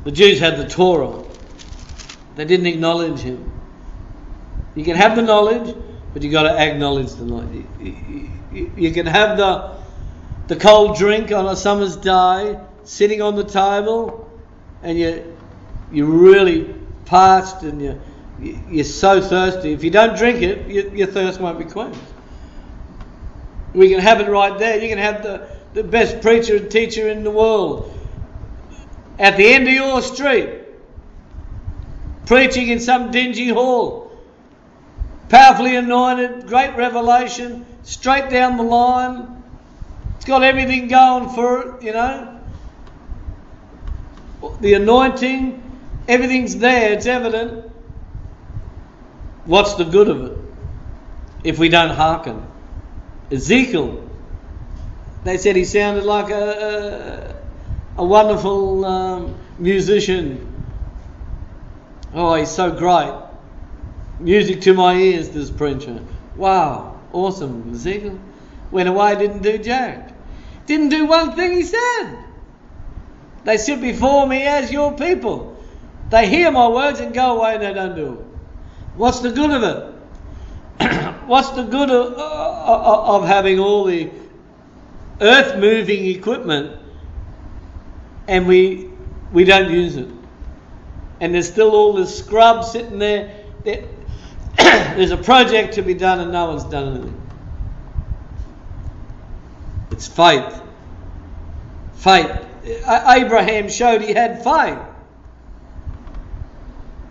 The Jews had the Torah. They didn't acknowledge him. You can have the knowledge, but you've got to acknowledge the knowledge. You, you, you can have the, the cold drink on a summer's day, sitting on the table, and you, you're really parched and you, you, you're so thirsty. If you don't drink it, you, your thirst won't be quenched. We can have it right there. You can have the, the best preacher and teacher in the world at the end of your street, preaching in some dingy hall, powerfully anointed, great revelation, straight down the line. It's got everything going for it, you know. The anointing, everything's there, it's evident. What's the good of it if we don't hearken? Ezekiel, they said he sounded like a, a, a wonderful um, musician. Oh, he's so great. Music to my ears, this preacher. Wow, awesome. Ezekiel went away, didn't do jack. Didn't do one thing he said. They sit before me as your people. They hear my words and go away and they don't do it. What's the good of it? What's the good of, of, of having all the earth-moving equipment and we we don't use it? And there's still all this scrub sitting there. there there's a project to be done and no one's done anything. It's faith. Faith. Abraham showed he had faith.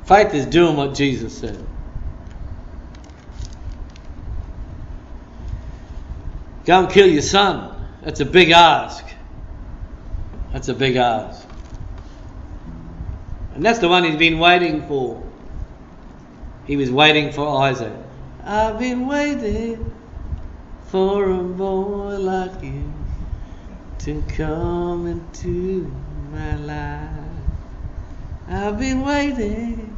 Faith is doing what Jesus said. Go and kill your son. That's a big ask. That's a big ask. And that's the one he's been waiting for. He was waiting for Isaac. I've been waiting for a boy like you to come into my life. I've been waiting.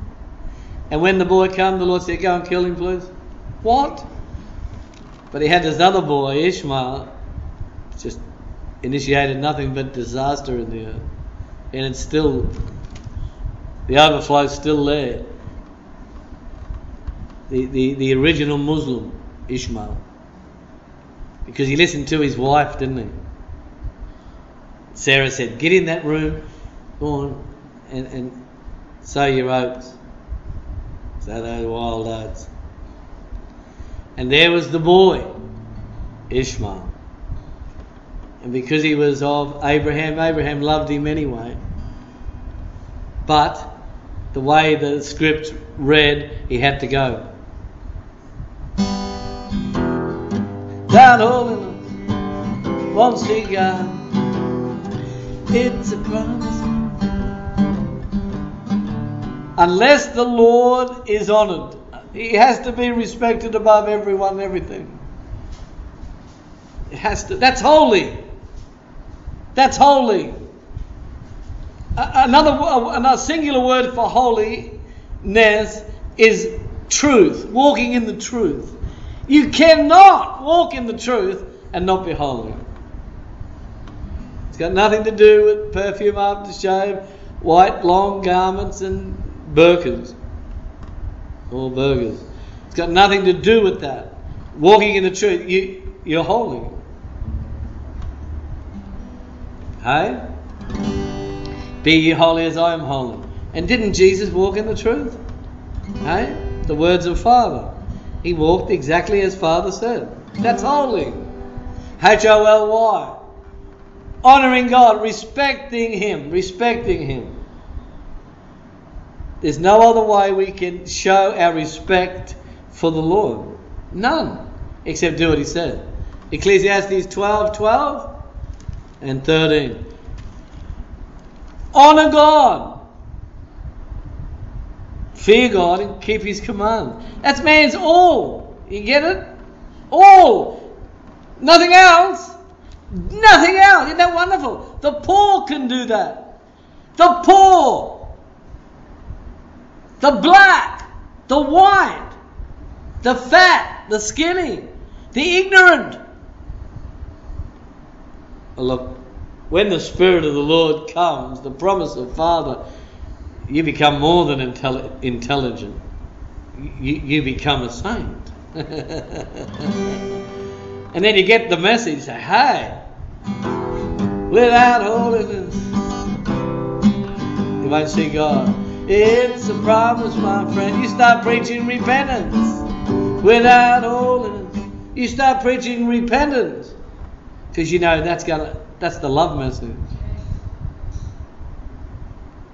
And when the boy came, the Lord said, go and kill him, please. What? But he had this other boy, Ishmael, just initiated nothing but disaster in the earth. And it's still, the overflow's still there. The, the, the original Muslim, Ishmael. Because he listened to his wife, didn't he? Sarah said, get in that room, go on, and, and sow your oats. Sow those wild oats. And there was the boy, Ishmael. And because he was of Abraham, Abraham loved him anyway. But the way the script read, he had to go. That all once he got, it's a promise. Unless the Lord is honoured. He has to be respected above everyone and everything. It has to. That's holy. That's holy. Another, another singular word for holiness is truth. Walking in the truth. You cannot walk in the truth and not be holy. It's got nothing to do with perfume, aftershave, white long garments and burqas. All burgers. It's got nothing to do with that. Walking in the truth, you, you're holy. Hey? Be ye holy as I am holy. And didn't Jesus walk in the truth? Hey? The words of Father. He walked exactly as Father said. That's holy. H O L Y. Honouring God, respecting Him, respecting Him. There's no other way we can show our respect for the Lord. None. Except do what He said. Ecclesiastes twelve, twelve and thirteen. Honour God. Fear God and keep His command. That's man's all. You get it? All. Nothing else. Nothing else. Isn't that wonderful? The poor can do that. The poor. The black, the white, the fat, the skinny, the ignorant. I love when the Spirit of the Lord comes, the promise of Father, you become more than intelli intelligent. You, you become a saint. And then you get the message, say, hey, live out holiness. You might see God. It's a promise, my friend. You start preaching repentance without holiness. You start preaching repentance. Because you know that's gonna that's the love message.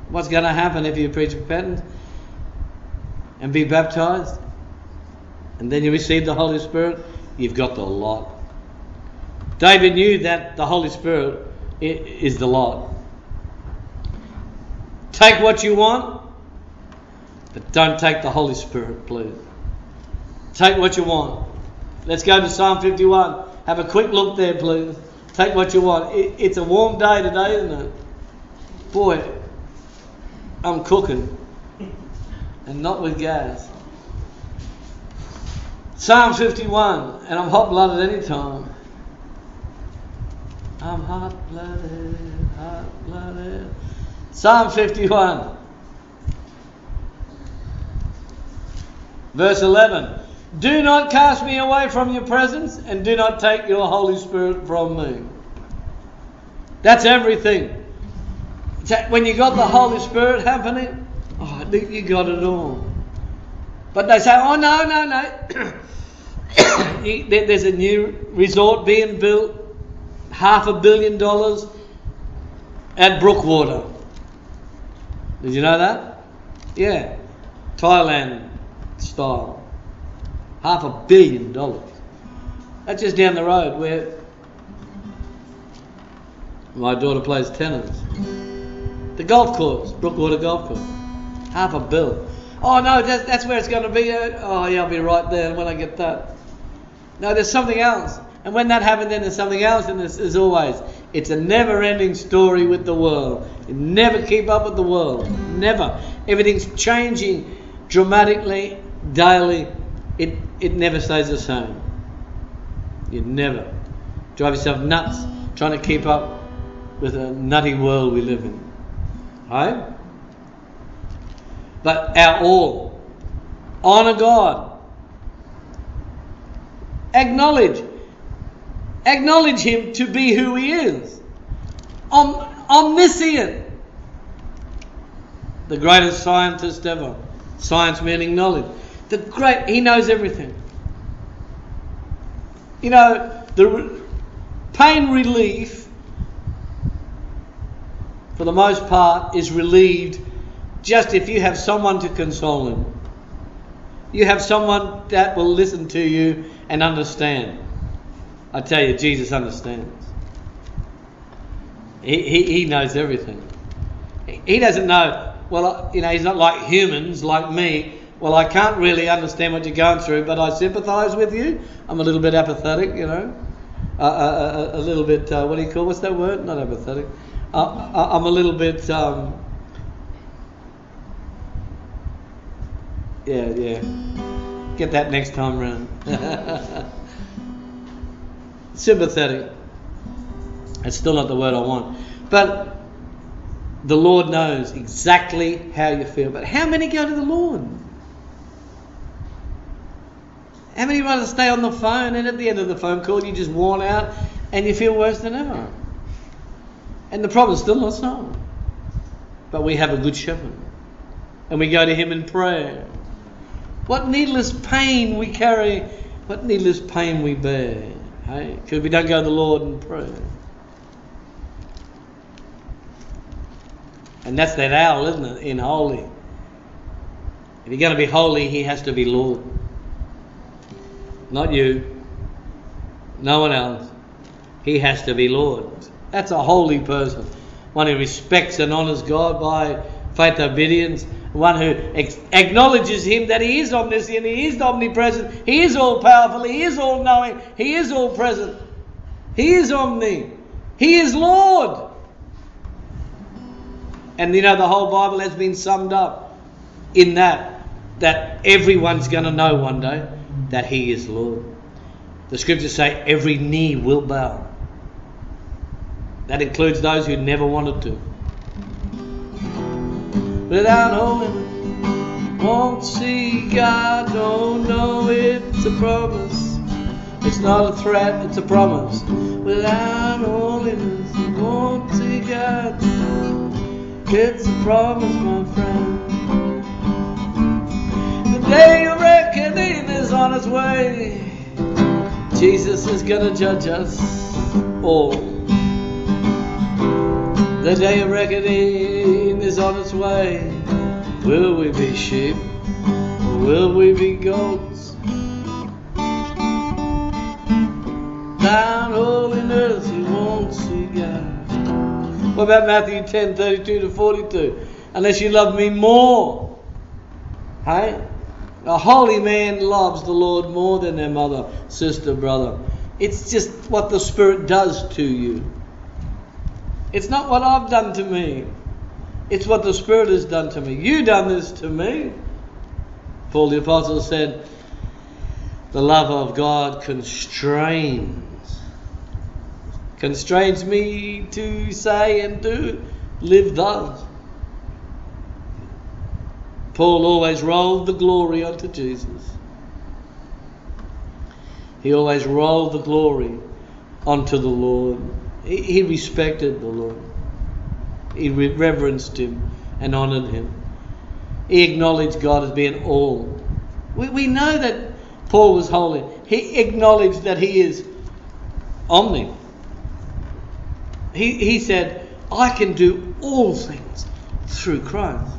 What's gonna happen if you preach repentance and be baptized? And then you receive the Holy Spirit, you've got the lot. David knew that the Holy Spirit is the lot. Take what you want, but don't take the Holy Spirit, please. Take what you want. Let's go to Psalm fifty-one. Have a quick look there, please. Take what you want. It, it's a warm day today, isn't it? Boy, I'm cooking. And not with gas. Psalm fifty-one. And I'm hot-blooded any time. I'm hot-blooded, hot-blooded. Psalm fifty-one. Verse eleven. Do not cast me away from your presence, and do not take your Holy Spirit from me. That's everything. When you got the Holy Spirit happening, oh, I think you got it all. But they say, oh, no, no, no. There's a new resort being built, half a billion dollars at Brookwater. Did you know that? Yeah. Thailand style. Half a billion dollars. That's just down the road where my daughter plays tennis. The golf course, Brookwater Golf Course. Half a bill. Oh no, that's, that's where it's going to be. Oh yeah, I'll be right there when I get that. No, there's something else. And when that happens, then there's something else. And this is always, it's a never-ending story with the world. You never keep up with the world. Never. Everything's changing dramatically, daily. It, it never stays the same. You never. Drive yourself nuts trying to keep up with a nutty world we live in. Right? But our all. Honour God. Acknowledge. Acknowledge Him to be who He is. Om omniscient. The greatest scientist ever. Science meaning knowledge. The great, He knows everything. You know, the re pain relief, for the most part, is relieved just if you have someone to console him. You have someone that will listen to you and understand. I tell you, Jesus understands. He, he, he knows everything. He doesn't know, well, you know, He's not like humans, like me. Well, I can't really understand what you're going through, but I sympathise with you. I'm a little bit apathetic, you know. Uh, uh, uh, a little bit, uh, what do you call, what's that word? Not apathetic. Uh, I'm a little bit, um, yeah, yeah. Get that next time round. Sympathetic. It's still not the word I want. But the Lord knows exactly how you feel. But how many go to the Lord? How many rather stay on the phone, and at the end of the phone call you just worn out and you feel worse than ever? And the problem's still not solved. But we have a good shepherd. And we go to Him in prayer. What needless pain we carry, what needless pain we bear. Hey? Because we don't go to the Lord in prayer. And that's that owl, isn't it? In holy. If you're going to be holy, He has to be Lord. Not you. No one else. He has to be Lord. That's a holy person. One who respects and honours God by faith obedience. One who acknowledges Him that He is omniscient, He is omnipresent, He is all-powerful, He is all-knowing, He is all-present. He is omni. He is Lord. And you know, the whole Bible has been summed up in that, that everyone's going to know one day that He is Lord. The scriptures say every knee will bow. That includes those who never wanted to. Without knowing, won't see God. Don't know it's a promise. It's not a threat, it's a promise. Without holiness, won't see God. It's a promise, my friend. The day of reckoning is on its way. Jesus is going to judge us all. The day of reckoning is on its way. Will we be sheep? Will we be goats? Down all in earth you won't see God. What about Matthew ten, thirty-two to forty-two? Unless you love me more. Hey? A holy man loves the Lord more than their mother, sister, brother. It's just what the Spirit does to you. It's not what I've done to me. It's what the Spirit has done to me. You done this to me. Paul the Apostle said, the love of God constrains. Constrains me to say and do, live thus. Paul always rolled the glory onto Jesus. He always rolled the glory onto the Lord. He, he respected the Lord. He reverenced him and honoured him. He acknowledged God as being all. We, we know that Paul was holy. He acknowledged that he is omni. He, he said, I can do all things through Christ,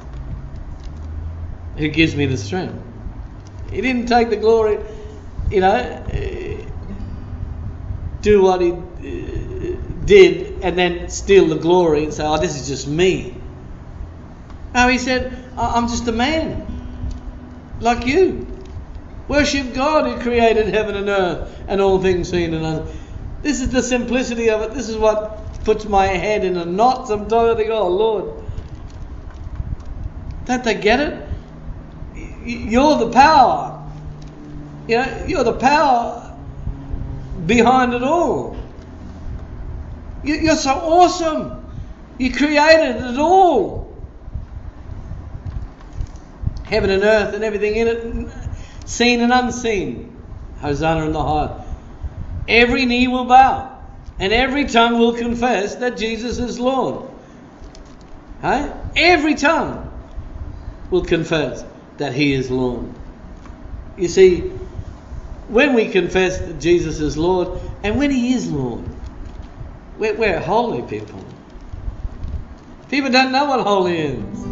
who gives me the strength. He didn't take the glory, you know, uh, do what he uh, did and then steal the glory and say, oh, this is just me. No, he said, I'm just a man like you. Worship God who created heaven and earth and all things seen and unseen. This is the simplicity of it. This is what puts my head in a knot sometimes. I think, oh, Lord. Don't they get it? You're the power. You know, you're the power behind it all. You, you're so awesome. You created it all. Heaven and earth and everything in it, seen and unseen. Hosanna in the high. Every knee will bow and every tongue will confess that Jesus is Lord. Hey? Every tongue will confess that he is Lord. You see, when we confess that Jesus is Lord, and when he is Lord, we're, we're holy people. People don't know what holy is.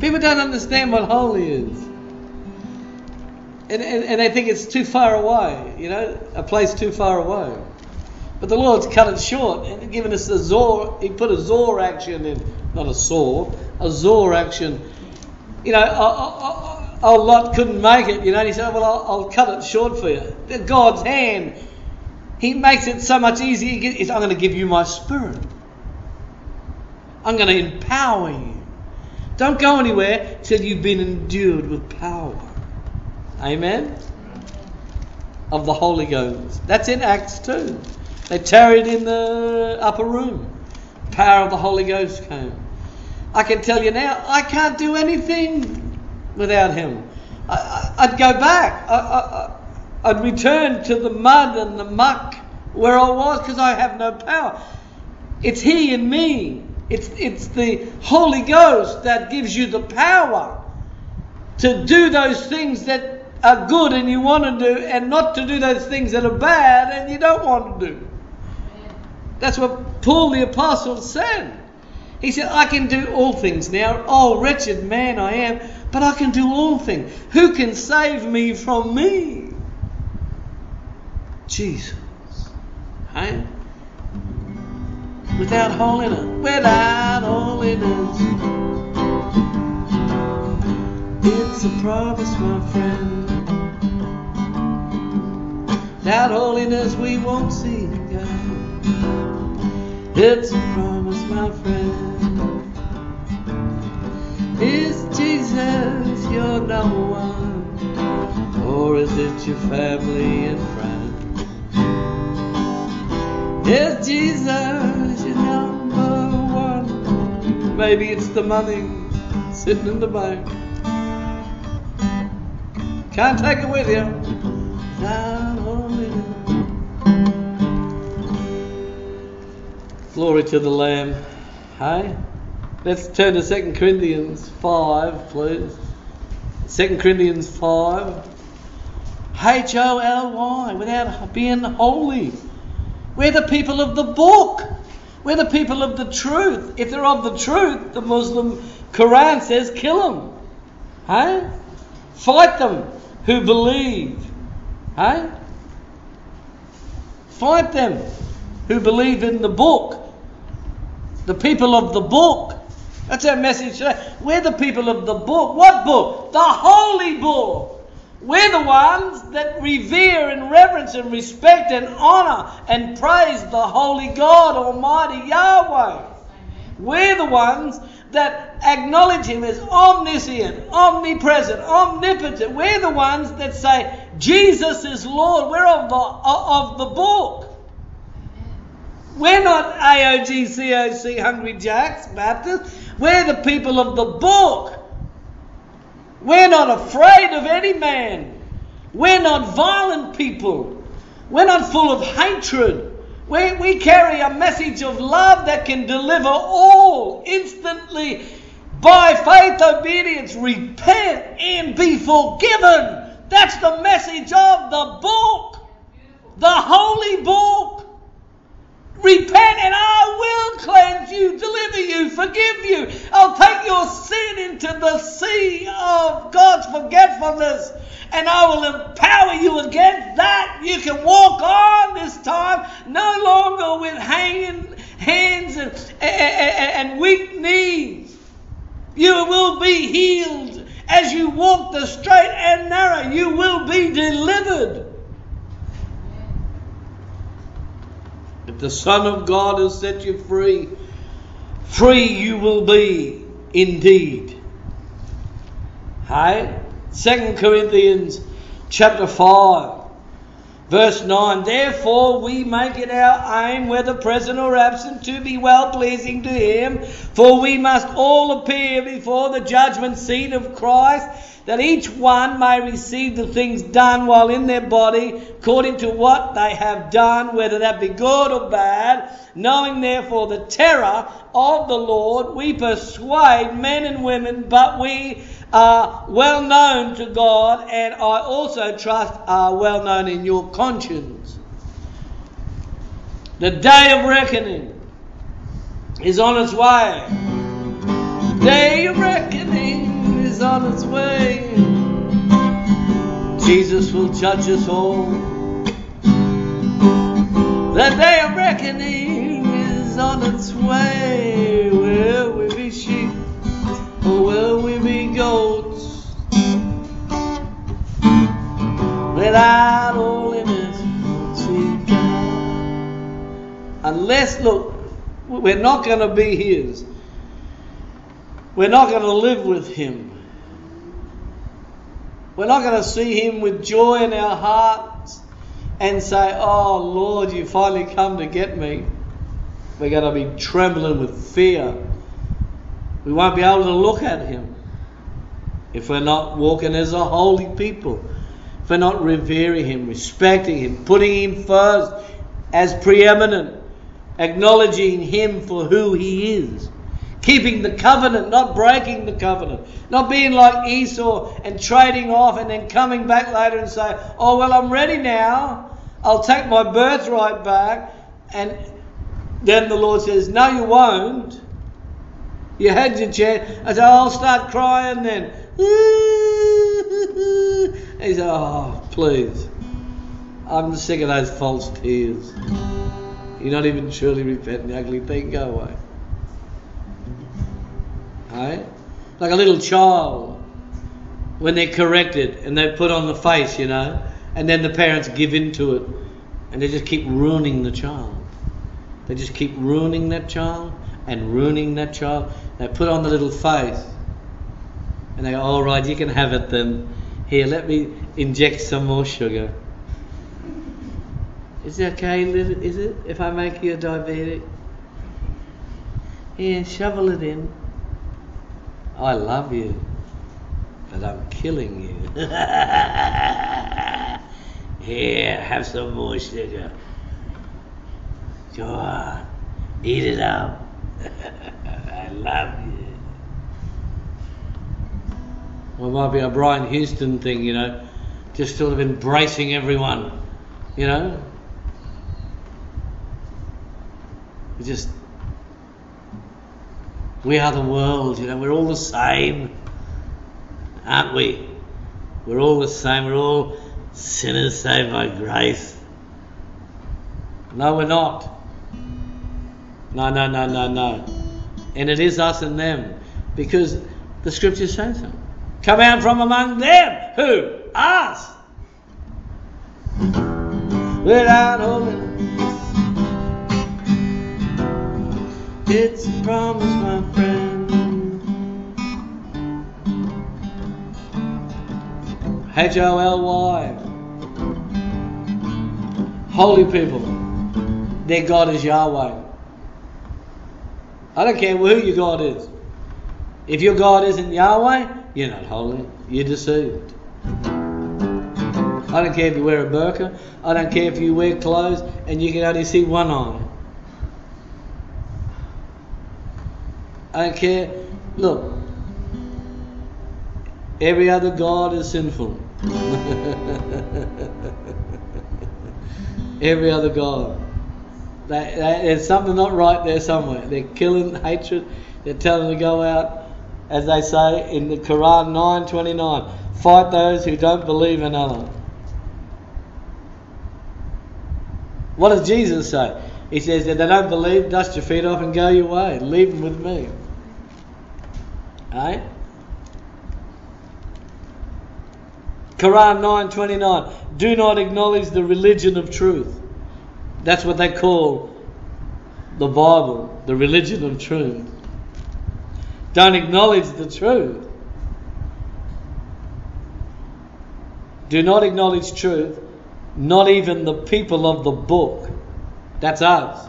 People don't understand what holy is. And, and, and they think it's too far away, you know, a place too far away. But the Lord's cut it short and given us a zor, he put a zor action in, not a saw, a zor action. You know, a, a, a lot couldn't make it, you know. And he said, well, I'll, I'll cut it short for you. God's hand, he makes it so much easier. He says, I'm going to give you my Spirit. I'm going to empower you. Don't go anywhere till you've been endued with power. Amen? Of the Holy Ghost. That's in Acts two. They tarried in the upper room. The power of the Holy Ghost came. I can tell you now, I can't do anything without him. I, I, I'd go back. I, I, I'd return to the mud and the muck where I was because I have no power. It's he and me. It's, it's the Holy Ghost that gives you the power to do those things that are good and you want to do, and not to do those things that are bad and you don't want to do. That's what Paul the Apostle said. He said, I can do all things now. Oh, wretched man I am, but I can do all things. Who can save me from me? Jesus. Hey? Without holiness. Without holiness. It's a promise, my friend. Without holiness, we won't see God. It's a promise, my friend. Is Jesus your number one, or is it your family and friends? Yes, Jesus, you're number one. Maybe it's the money sitting in the bank. Can't take it with you. Not only you. Glory to the Lamb. Hey, let's turn to Second Corinthians five, please. Second Corinthians five. H O L Y, without being holy. We're the people of the book. We're the people of the truth. If they're of the truth, the Muslim Quran says kill them. Hey? Fight them who believe. Hey? Fight them who believe in the book. The people of the book. That's our message today. We're the people of the book. What book? The holy book. We're the ones that revere and reverence and respect and honour and praise the holy God, Almighty Yahweh. We're the ones that acknowledge Him as omniscient, omnipresent, omnipotent. We're the ones that say, Jesus is Lord. We're of the, of the book. We're not A O G, C O C, Hungry Jacks, Baptists. We're the people of the book. We're not afraid of any man. We're not violent people. We're not full of hatred. We, we carry a message of love that can deliver all instantly by faith, obedience, repent and be forgiven. That's the message of the book, the holy book. Repent and I will cleanse you, deliver you, forgive you. I'll take your sin into the sea of God's forgetfulness and I will empower you against that. You can walk on this time, no longer with hanging hands and, and, and weak knees. You will be healed as you walk the straight and narrow. You will be delivered. If the Son of God has set you free, free you will be indeed. Hey? Second Corinthians chapter five, verse nine. Therefore we make it our aim, whether present or absent, to be well-pleasing to Him. For we must all appear before the judgment seat of Christ, that each one may receive the things done while in their body, according to what they have done, whether that be good or bad. Knowing therefore the terror of the Lord, we persuade men and women, but we are well known to God, and I also trust are well known in your conscience. The day of reckoning is on its way. The day of reckoning is on its way. Jesus will judge us all. The day of reckoning is on its way. Will we be sheep? Or will we be goats without all innocence? Unless, look, we're not going to be His. We're not going to live with Him. We're not going to see Him with joy in our hearts and say, oh Lord, you finally come to get me. We're going to be trembling with fear. We won't be able to look at Him if we're not walking as a holy people, if we're not revering Him, respecting Him, putting Him first as preeminent, acknowledging Him for who He is, keeping the covenant, not breaking the covenant, not being like Esau and trading off and then coming back later and say, oh well, I'm ready now, I'll take my birthright back. And then the Lord says, no you won't. You had your chance. I said, I'll start crying then. And he said, oh, please. I'm sick of those false tears. You're not even truly repenting. The ugly thing, go away. Right? Like a little child when they're corrected and they're put on the face, you know, and then the parents give in to it and they just keep ruining the child. They just keep ruining that child. And ruining that child. They put on the little face and they go, all right, you can have it then. Here, let me inject some more sugar. Is it okay, is it, if I make you a diabetic? Yeah, shovel it in. I love you, but I'm killing you. Here, have some more sugar. Go on, eat it up. I love you. Well, it might be a Brian Houston thing, you know, just sort of embracing everyone, you know. We just... we are the world, you know, we're all the same, aren't we? We're all the same, we're all sinners saved by grace. No, we're not. No, no, no, no, no. And it is us and them, because the scriptures say so. Come out from among them, who? Us. Without holiness. It's a promise, my friend. H O L Y. Holy people. Their God is Yahweh. I don't care who your God is. If your God isn't Yahweh, you're not holy. You're deceived. I don't care if you wear a burqa. I don't care if you wear clothes and you can only see one eye. I don't care. Look, every other god is sinful. Every other god. They, they, there's something not right there somewhere. They're killing hatred. They're telling them to go out, as they say in the Quran nine twenty-nine, fight those who don't believe in Allah. What does Jesus say? He says that they don't believe, dust your feet off and go your way. Leave them with me. Right? Quran nine twenty-nine. Do not acknowledge the religion of truth. That's what they call the Bible, the religion of truth. Don't acknowledge the truth. Do not acknowledge truth, not even the people of the book. That's us.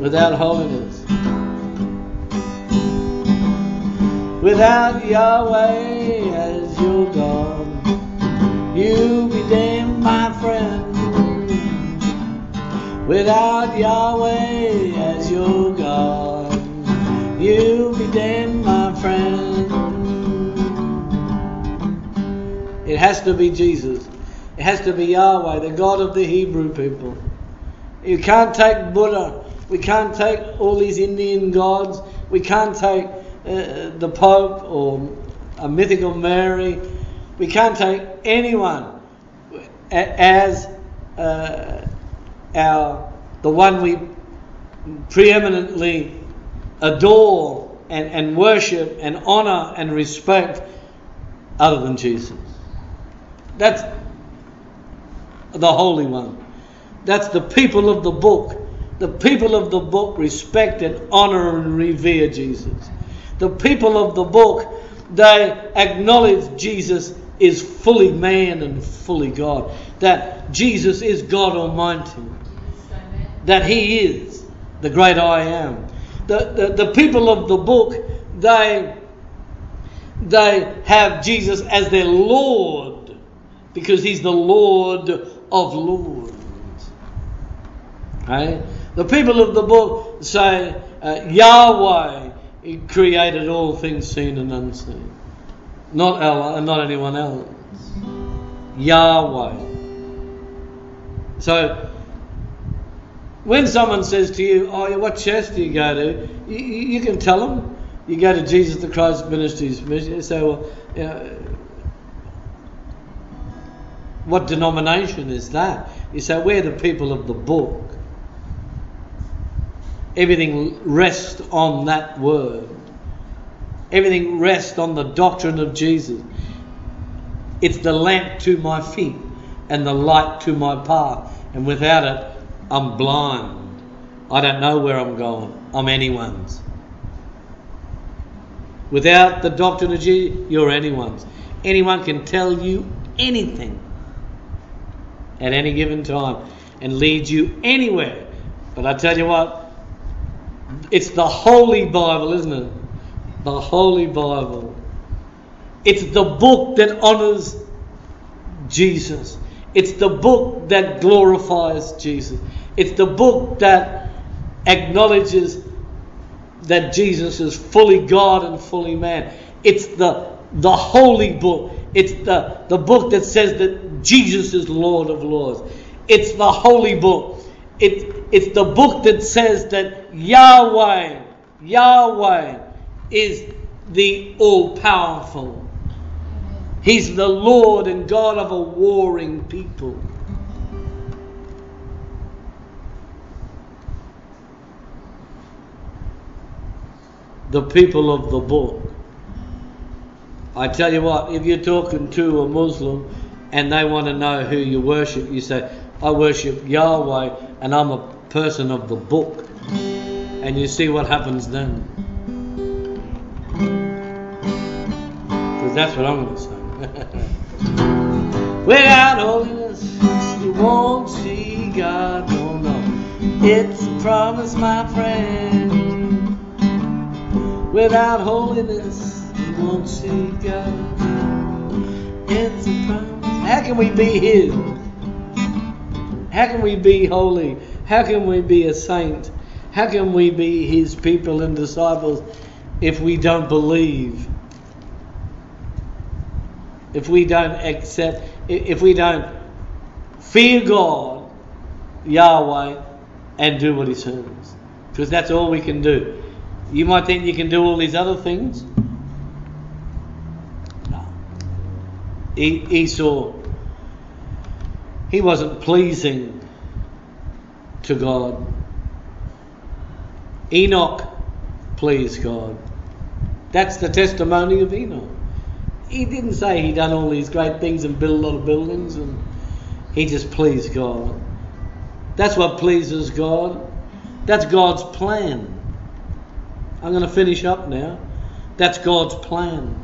Without holiness. Without Yahweh as your God, you'll be damned, my friend. Without Yahweh as your God, you'll be damned, my friend. It has to be Jesus. It has to be Yahweh, the God of the Hebrew people. You can't take Buddha. We can't take all these Indian gods. We can't take uh, the Pope or a mythical Mary. We can't take anyone as uh, our the one we preeminently adore and, and worship and honour and respect, other than Jesus. That's the Holy One. That's the people of the book. The people of the book respect and honour and revere Jesus. The people of the book, they acknowledge Jesus is fully man and fully God. That Jesus is God Almighty. That He is the great I Am. The, the, the people of the book, they, they have Jesus as their Lord. Because He's the Lord of Lords. Right? The people of the book say, uh, Yahweh created all things seen and unseen. Not Allah and not anyone else. Yahweh. So, when someone says to you, oh, yeah, what church do you go to? You, you can tell them. You go to Jesus the Christ Ministries. You say, well, you know, what denomination is that? You say, we're the people of the book. Everything rests on that word. Everything rests on the doctrine of Jesus. It's the lamp to my feet and the light to my path. And without it, I'm blind. I don't know where I'm going. I'm anyone's. Without the doctrine of Jesus, you're anyone's. Anyone can tell you anything at any given time and lead you anywhere. But I tell you what, it's the Holy Bible, isn't it? The Holy Bible. It's the book that honors Jesus. It's the book that glorifies Jesus. It's the book that acknowledges that Jesus is fully God and fully man. It's the the holy book. It's the, the book that says that Jesus is Lord of Lords. It's the holy book. It, it's the book that says that Yahweh, Yahweh is the all-powerful. He's the Lord and God of a warring people. The people of the book. I tell you what, if you're talking to a Muslim and they want to know who you worship, you say, I worship Yahweh and I'm a person of the book. And you see what happens then. Because that's what I'm going to say. Without holiness, you won't see God. No, no, it's a promise, my friend. Without holiness, you won't see God. It's a promise. How can we be His? How can we be holy? How can we be a saint? How can we be His people and disciples if we don't believe? If we don't accept, if we don't fear God, Yahweh, and do what He says. Because that's all we can do. You might think you can do all these other things. No. E- Esau, he wasn't pleasing to God. Enoch pleased God. That's the testimony of Enoch. He didn't say he done all these great things and built a lot of buildings, and he just pleased God. That's what pleases God. That's God's plan. I'm going to finish up now. That's God's plan.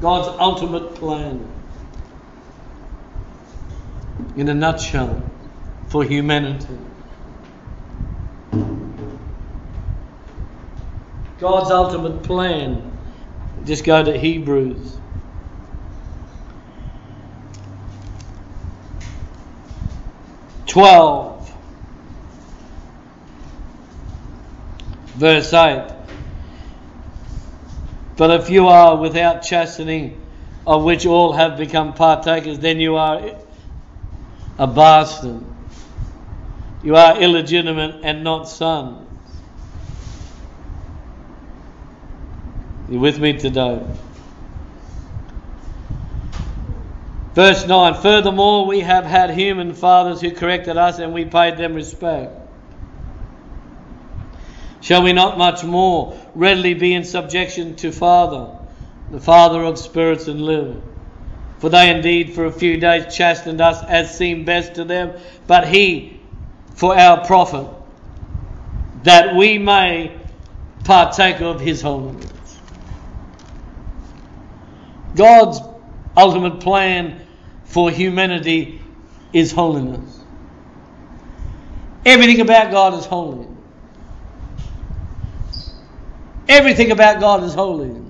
God's ultimate plan. In a nutshell, for humanity. God's ultimate plan. Just go to Hebrews. twelve. Verse eight. But if you are without chastening, of which all have become partakers, then you are a bastard. You are illegitimate and not sons. You with me today? Verse nine. Furthermore, we have had human fathers who corrected us, and we paid them respect. Shall we not much more readily be in subjection to Father, the Father of spirits, and live? For they indeed for a few days chastened us as seemed best to them, but He for our profit, that we may partake of His holiness. God's ultimate plan for humanity is holiness. Everything about God is holy. Everything about God is holy.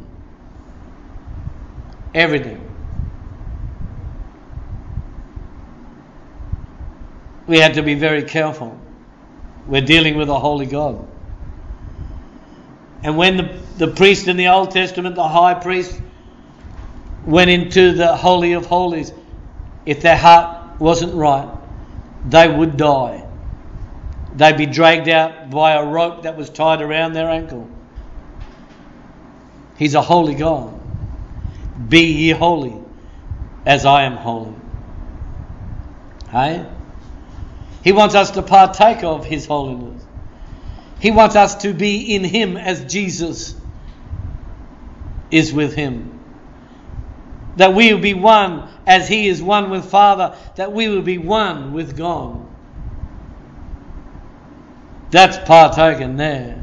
Everything. We have to be very careful. We're dealing with a holy God. And when the, the priest in the Old Testament, the high priest, went into the Holy of Holies, if their heart wasn't right, they would die. They'd be dragged out by a rope that was tied around their ankle. He's a holy God. Be ye holy as I am holy. Hey? He wants us to partake of His holiness. He wants us to be in Him as Jesus is with Him. That we will be one as He is one with Father, that we will be one with God. That's partaking there.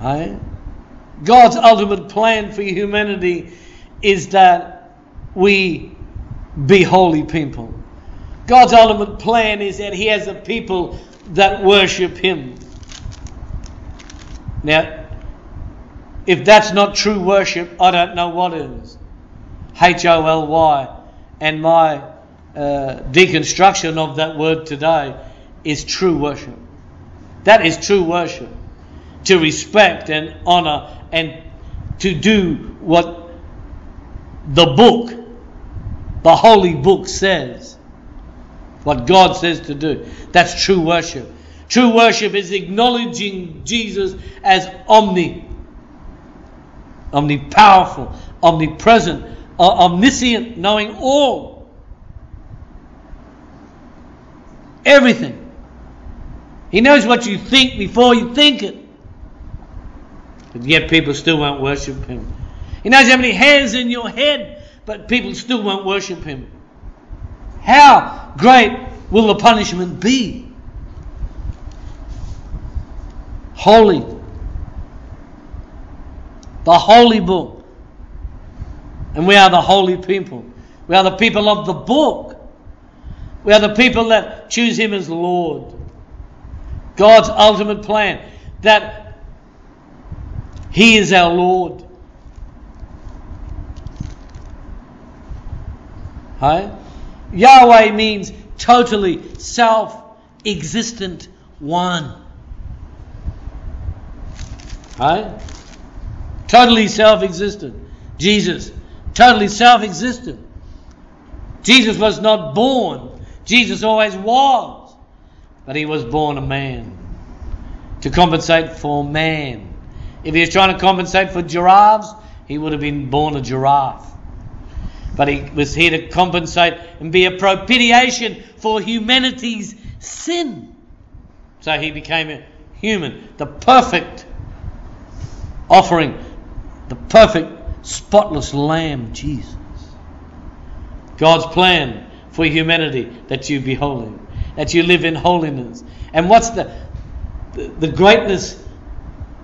Right? God's ultimate plan for humanity is that we be holy people. God's ultimate plan is that He has a people that worship Him. Now, if that's not true worship, I don't know what is. H O L Y. And my uh, deconstruction of that word today is true worship. That is true worship. To respect and honour and to do what the book, the holy book says. What God says to do. That's true worship. True worship is acknowledging Jesus as omni. Omnipowerful, omnipresent, omniscient, knowing all. Everything. He knows what you think before you think it. But yet people still won't worship Him. He knows how many hairs in your head, but people still won't worship Him. How great will the punishment be? Holy. The holy book. And we are the holy people. We are the people of the book. We are the people that choose Him as Lord. God's ultimate plan. That He is our Lord. Hi? Yahweh means totally self-existent one. Right? Totally self-existent. Jesus, totally self-existent. Jesus was not born. Jesus always was. But He was born a man. To compensate for man. If He was trying to compensate for giraffes, He would have been born a giraffe. But He was here to compensate and be a propitiation for humanity's sin. So He became a human. The perfect offering. The perfect spotless lamb, Jesus. God's plan for humanity, that you be holy. That you live in holiness. And what's the the, the greatness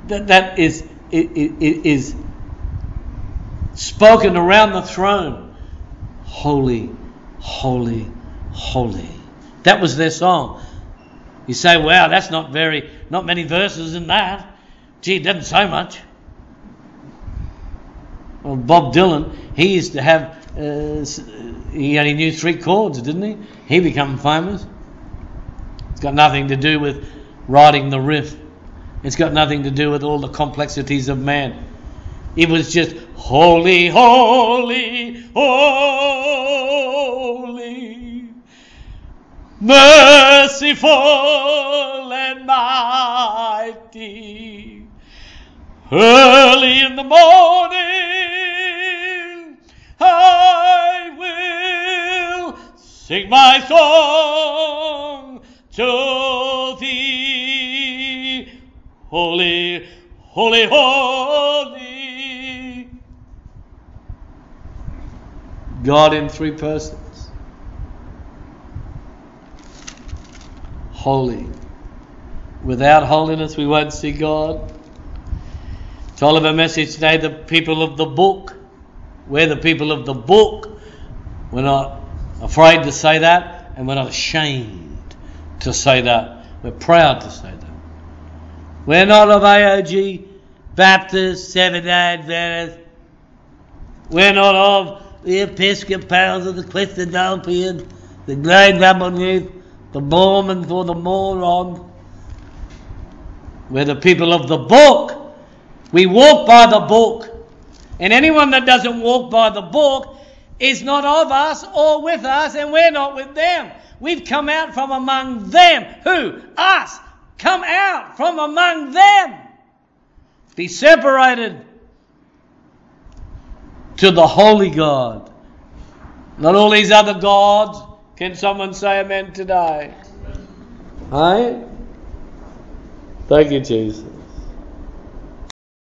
that, that is, is, is spoken around the throne. Holy, holy, holy. That was their song. You say, wow, that's not very, not many verses in that. Gee, it doesn't say much. Well, Bob Dylan, he used to have, uh, he only knew three chords, didn't he? He became famous. It's got nothing to do with writing the riff. It's got nothing to do with all the complexities of man. It was just holy, holy, holy, merciful and mighty. Early in the morning, I will sing my song to Thee. Holy, holy, holy. God in three persons. Holy. Without holiness we won't see God. It's all of our message today, the people of the book. We're the people of the book. We're not afraid to say that, and we're not ashamed to say that. We're proud to say that. We're not of A O G, Baptist, Seventh-day Adventist. We're not of the Episcopals of the Christadelphians, the Grey Rabble Youth, the Mormons or the morons. We're the people of the book. We walk by the book. And anyone that doesn't walk by the book is not of us or with us, and we're not with them. We've come out from among them. Who? Us. Come out from among them. Be separated. To the holy God. Not all these other gods. Can someone say amen today? Amen. Right? Thank you, Jesus.